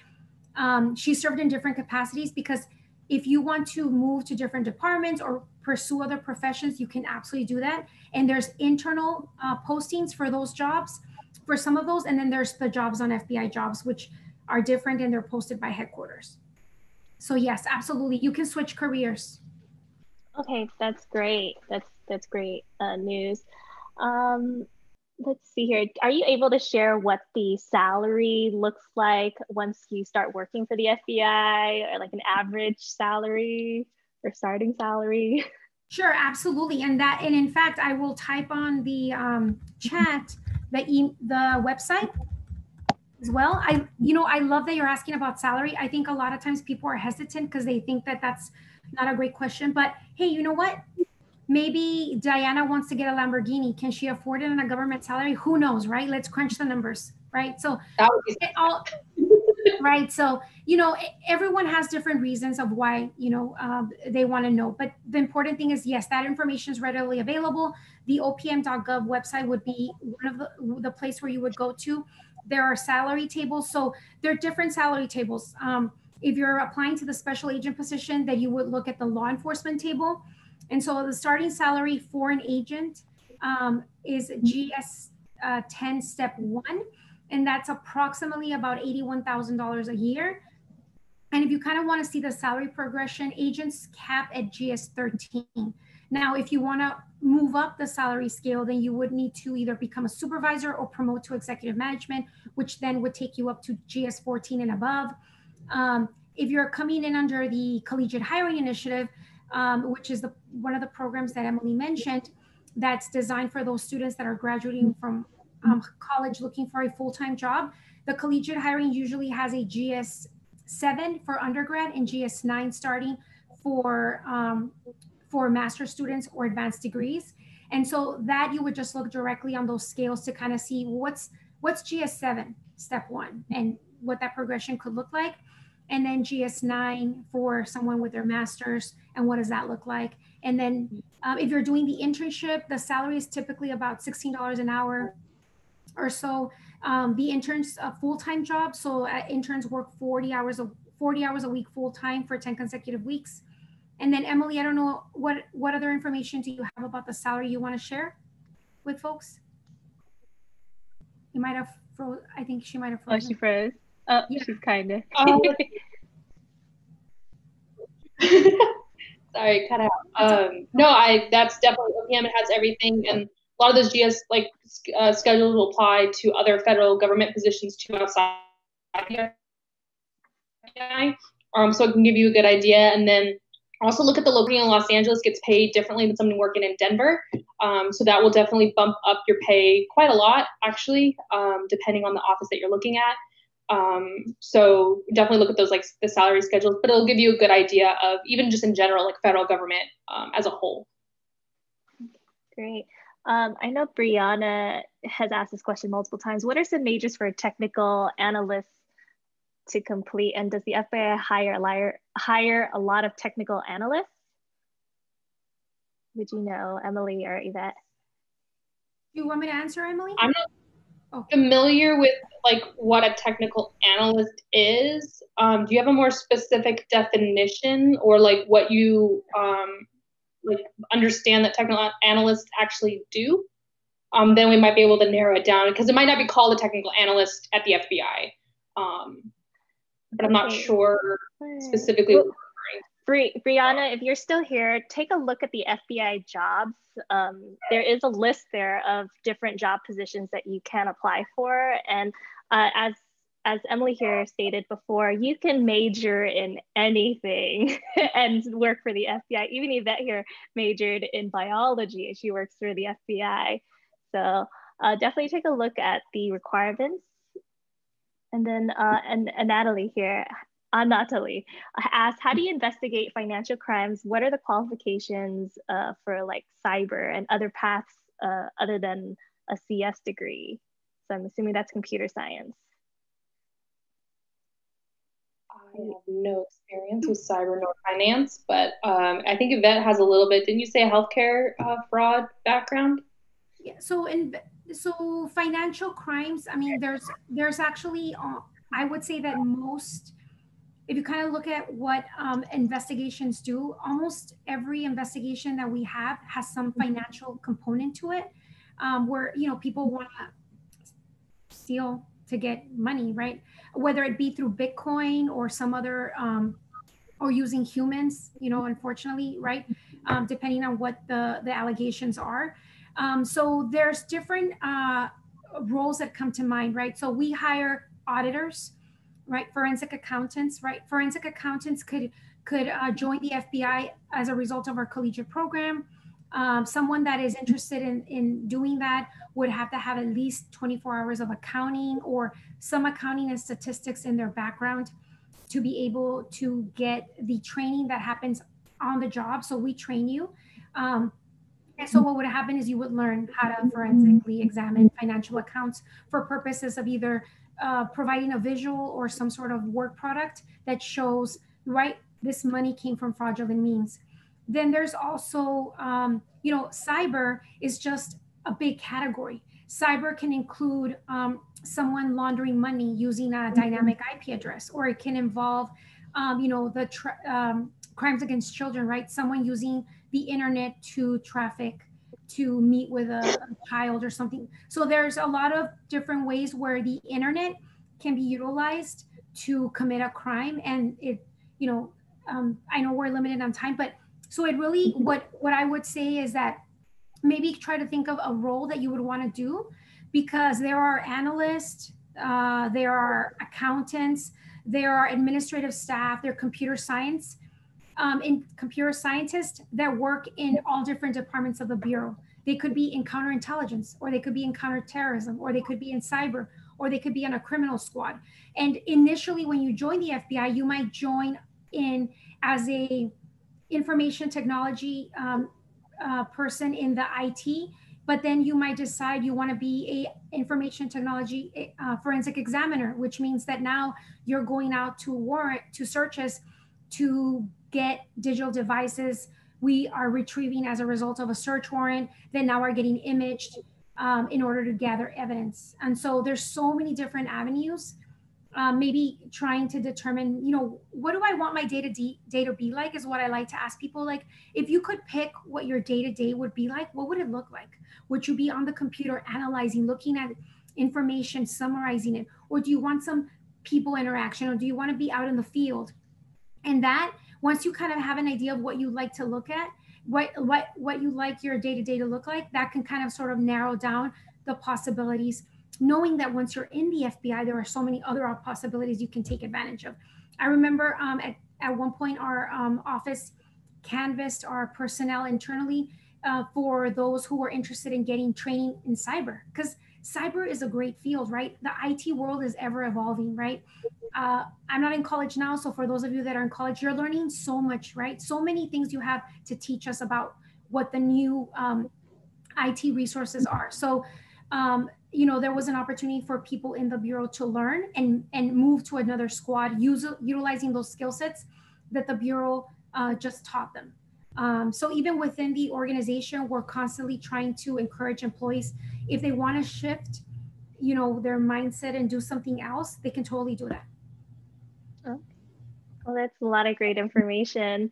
She served in different capacities, because if you want to move to different departments or pursue other professions, you can absolutely do that. And there's internal postings for those jobs, for some of those. And then there's the jobs on FBI jobs, which are different, and they're posted by headquarters. So yes, absolutely. You can switch careers. Okay, that's great. That's great news. Let's see here. Are you able to share what the salary looks like once you start working for the FBI, or like an average salary or starting salary? Sure, absolutely. And in fact, I will type on the chat the website as well. I love that you're asking about salary. I think a lot of times people are hesitant because they think that that's not a great question. But hey, you know what? Maybe Diana wants to get a Lamborghini. Can she afford it on a government salary? Who knows, right? Let's crunch the numbers, right? So, right. So, you know, everyone has different reasons of why, you know, they want to know. But the important thing is, yes, that information is readily available. The opm.gov website would be one of the place where you would go to. There are salary tables. So there are different salary tables. If you're applying to the special agent position, then you would look at the law enforcement table. And so the starting salary for an agent is GS 10 step 1, and that's approximately about $81,000 a year. And if you kind of want to see the salary progression, agents cap at GS 13. Now, if you want to move up the salary scale, then you would need to either become a supervisor or promote to executive management, which then would take you up to GS 14 and above. If you're coming in under the Collegiate Hiring Initiative, which is one of the programs that Emily mentioned, that's designed for those students that are graduating from college looking for a full-time job. The collegiate hiring usually has a GS 7 for undergrad and GS 9 starting for master's students or advanced degrees. And so that you would just look directly on those scales to kind of see what's GS 7, step one, and what that progression could look like. And then GS 9 for someone with their master's, and what does that look like? And then if you're doing the internship, the salary is typically about $16 an hour or so. The intern's a full-time job, so interns work 40 hours a week full-time for 10 consecutive weeks. And then Emily, I don't know, what other information do you have about the salary you want to share with folks? You might have froze. I think she might have frozen. Oh, she froze. Oh, yeah. She's kind of. Sorry, cut out. No, that's definitely OPM. It has everything, and a lot of those GS schedules will apply to other federal government positions too outside here. So it can give you a good idea, and then also look at the local in Los Angeles gets paid differently than someone working in Denver. So that will definitely bump up your pay quite a lot, actually, depending on the office that you're looking at. So definitely look at those, like the salary schedules, but it'll give you a good idea of even just in general, like federal government as a whole. Great. I know Brianna has asked this question multiple times. What are some majors for a technical analyst to complete? And does the FBI hire a lot of technical analysts? Would you know, Emily or Yvette? You want me to answer, Emily? I'm not familiar with like what a technical analyst is. Do you have a more specific definition, or like what you like understand that technical analysts actually do? Then we might be able to narrow it down, because it might not be called a technical analyst at the FBI. But I'm not sure specifically. Well, Brianna, if you're still here, take a look at the FBI jobs. There is a list there of different job positions that you can apply for. And as Emily here stated before, you can major in anything and work for the FBI. Even Yvette here majored in biology, and she works for the FBI. So definitely take a look at the requirements. And then Natalie asked, how do you investigate financial crimes? What are the qualifications for like cyber and other paths other than a CS degree? So I'm assuming that's computer science. I have no experience with cyber nor finance, but I think Yvette has a little bit. Didn't you say a healthcare fraud background? Yeah, so financial crimes, I mean, there's actually, I would say that most, if you kind of look at what investigations do, almost every investigation that we have has some financial component to it, where, you know, people want to steal to get money, right? Whether it be through Bitcoin or some other, or using humans, you know, unfortunately, right? Depending on what the allegations are. So there's different roles that come to mind, right? So we hire auditors, right? Forensic accountants, right? Forensic accountants could join the FBI as a result of our collegiate program. Someone that is interested in doing that would have to have at least 24 hours of accounting or some accounting and statistics in their background to be able to get the training that happens on the job. So we train you. And so what would happen is you would learn how to forensically examine financial accounts for purposes of either providing a visual or some sort of work product that shows, right, this money came from fraudulent means. Then there's also, you know, cyber is just a big category. Cyber can include someone laundering money using a dynamic IP address, or it can involve, you know, the crimes against children, right? Someone using the internet to traffic to meet with a child or something. So there's a lot of different ways where the internet can be utilized to commit a crime. And it, you know, I know we're limited on time, but so it really, what I would say is that maybe try to think of a role that you would want to do, because there are analysts, there are accountants, there are administrative staff, there are computer science, and computer scientists that work in all different departments of the Bureau. They could be in counterintelligence, or they could be in counterterrorism, or they could be in cyber, or they could be on a criminal squad. And initially, when you join the FBI, you might join in as a information technology person in the IT, but then you might decide you want to be a information technology forensic examiner, which means that now you're going out to warrant, to searches, to get digital devices we are retrieving as a result of a search warrant that now are getting imaged in order to gather evidence. And so there's so many different avenues. Maybe trying to determine, you know, what do I want my day-to-day to be like is what I like to ask people. Like, if you could pick what your day-to-day would be like, what would it look like? Would you be on the computer analyzing, looking at information, summarizing it? Or do you want some people interaction? Or do you want to be out in the field? And that, once you kind of have an idea of what you like to look at, what you like your day-to-day to look like, that can kind of sort of narrow down the possibilities, knowing that once you're in the FBI, there are so many other possibilities you can take advantage of. I remember at one point, our office canvassed our personnel internally for those who were interested in getting training in cyber, because cyber is a great field, right? The IT world is ever evolving, right? I'm not in college now, so for those of you that are in college, you're learning so much, right? So many things you have to teach us about what the new IT resources are. So, you know, there was an opportunity for people in the Bureau to learn and move to another squad, utilizing those skill sets that the Bureau just taught them. So even within the organization, we're constantly trying to encourage employees, if they want to shift, you know, their mindset and do something else, they can totally do that. Oh, well, that's a lot of great information.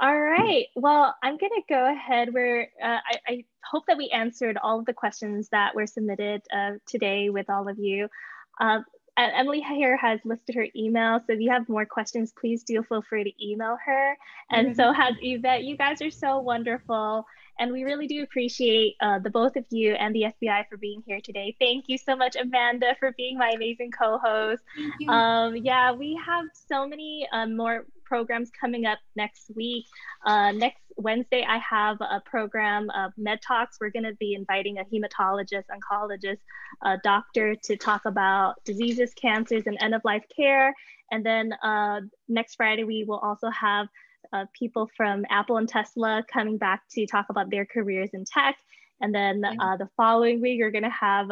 All right, well, I'm gonna go ahead where I hope that we answered all of the questions that were submitted today with all of you. Emily here has listed her email, so if you have more questions, please do feel free to email her. And so has Yvette. You guys are so wonderful, and we really do appreciate the both of you and the FBI for being here today. Thank you so much, Amanda, for being my amazing co-host. Thank you. Yeah, we have so many more programs coming up next week. Next Wednesday, I have a program of Med Talks. We're going to be inviting a hematologist, oncologist, a doctor to talk about diseases, cancers, and end-of-life care. And then next Friday, we will also have people from Apple and Tesla coming back to talk about their careers in tech. And then the following week, you're going to have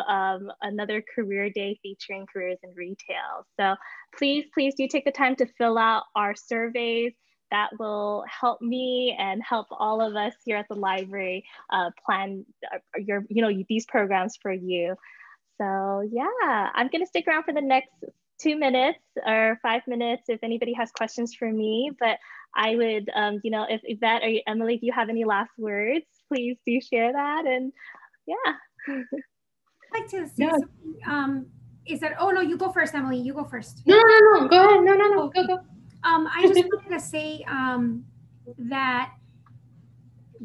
another career day featuring careers in retail. So please, please do take the time to fill out our surveys. That will help me and help all of us here at the library plan your, you know, these programs for you. So yeah, I'm going to stick around for the next 2 minutes or 5 minutes if anybody has questions for me. But I would, you know, if Yvette or Emily, if you have any last words, please do share that. And yeah. I'd like to say something. Is that, oh no, you go first, Emily, you go first. No, no, no, go ahead. No, no, no, go, go. I just wanted to say that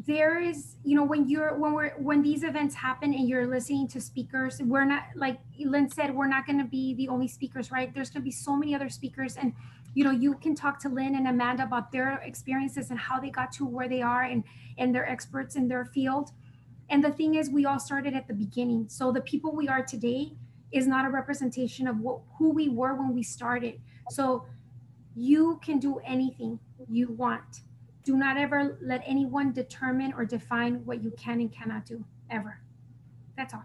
there is, you know, when these events happen and you're listening to speakers, we're not, like Lynn said, we're not going to be the only speakers, right? There's going to be so many other speakers, and you know, you can talk to Lynn and Amanda about their experiences and how they got to where they are, and they're experts in their field. And the thing is, we all started at the beginning. So the people we are today is not a representation of who we were when we started. So you can do anything you want. Do not ever let anyone determine or define what you can and cannot do, ever. That's all.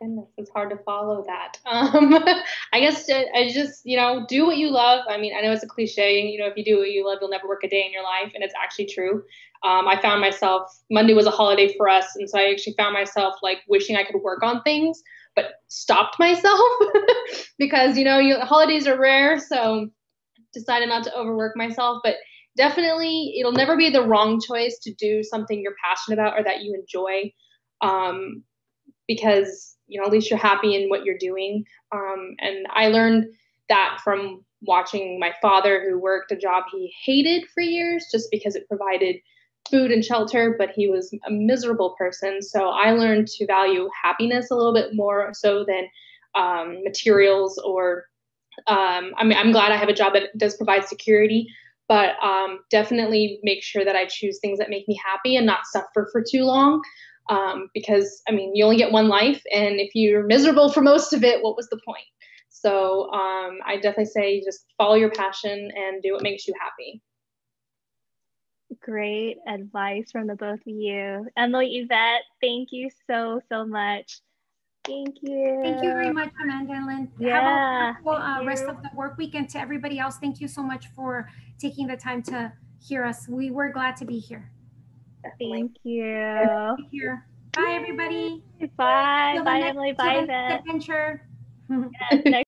Goodness, it's hard to follow that. I guess I just, you know, do what you love. I mean, I know it's a cliche, you know, if you do what you love, you'll never work a day in your life. And it's actually true. I found myself, Monday was a holiday for us. And so I actually found myself like wishing I could work on things, but stopped myself because, you know, holidays are rare. So decided not to overwork myself, but definitely, it'll never be the wrong choice to do something you're passionate about or that you enjoy, because, you know, at least you're happy in what you're doing. And I learned that from watching my father, who worked a job he hated for years just because it provided food and shelter, but he was a miserable person. So I learned to value happiness a little bit more so than materials or, I mean, I'm glad I have a job that does provide security, but definitely make sure that I choose things that make me happy and not suffer for too long. Because, I mean, you only get one life, and if you're miserable for most of it, what was the point? So I definitely say just follow your passion and do what makes you happy. Great advice from the both of you. Emily, Yvette, thank you so, so much. Thank you. Thank you very much, Amanda and Lynn. Yeah. Have a wonderful rest of the work week, and to everybody else, thank you so much for taking the time to hear us. We were glad to be here. Thank you. Here. Bye, everybody. Bye. Bye, Emily. Bye, Yvette. Adventure. Yes,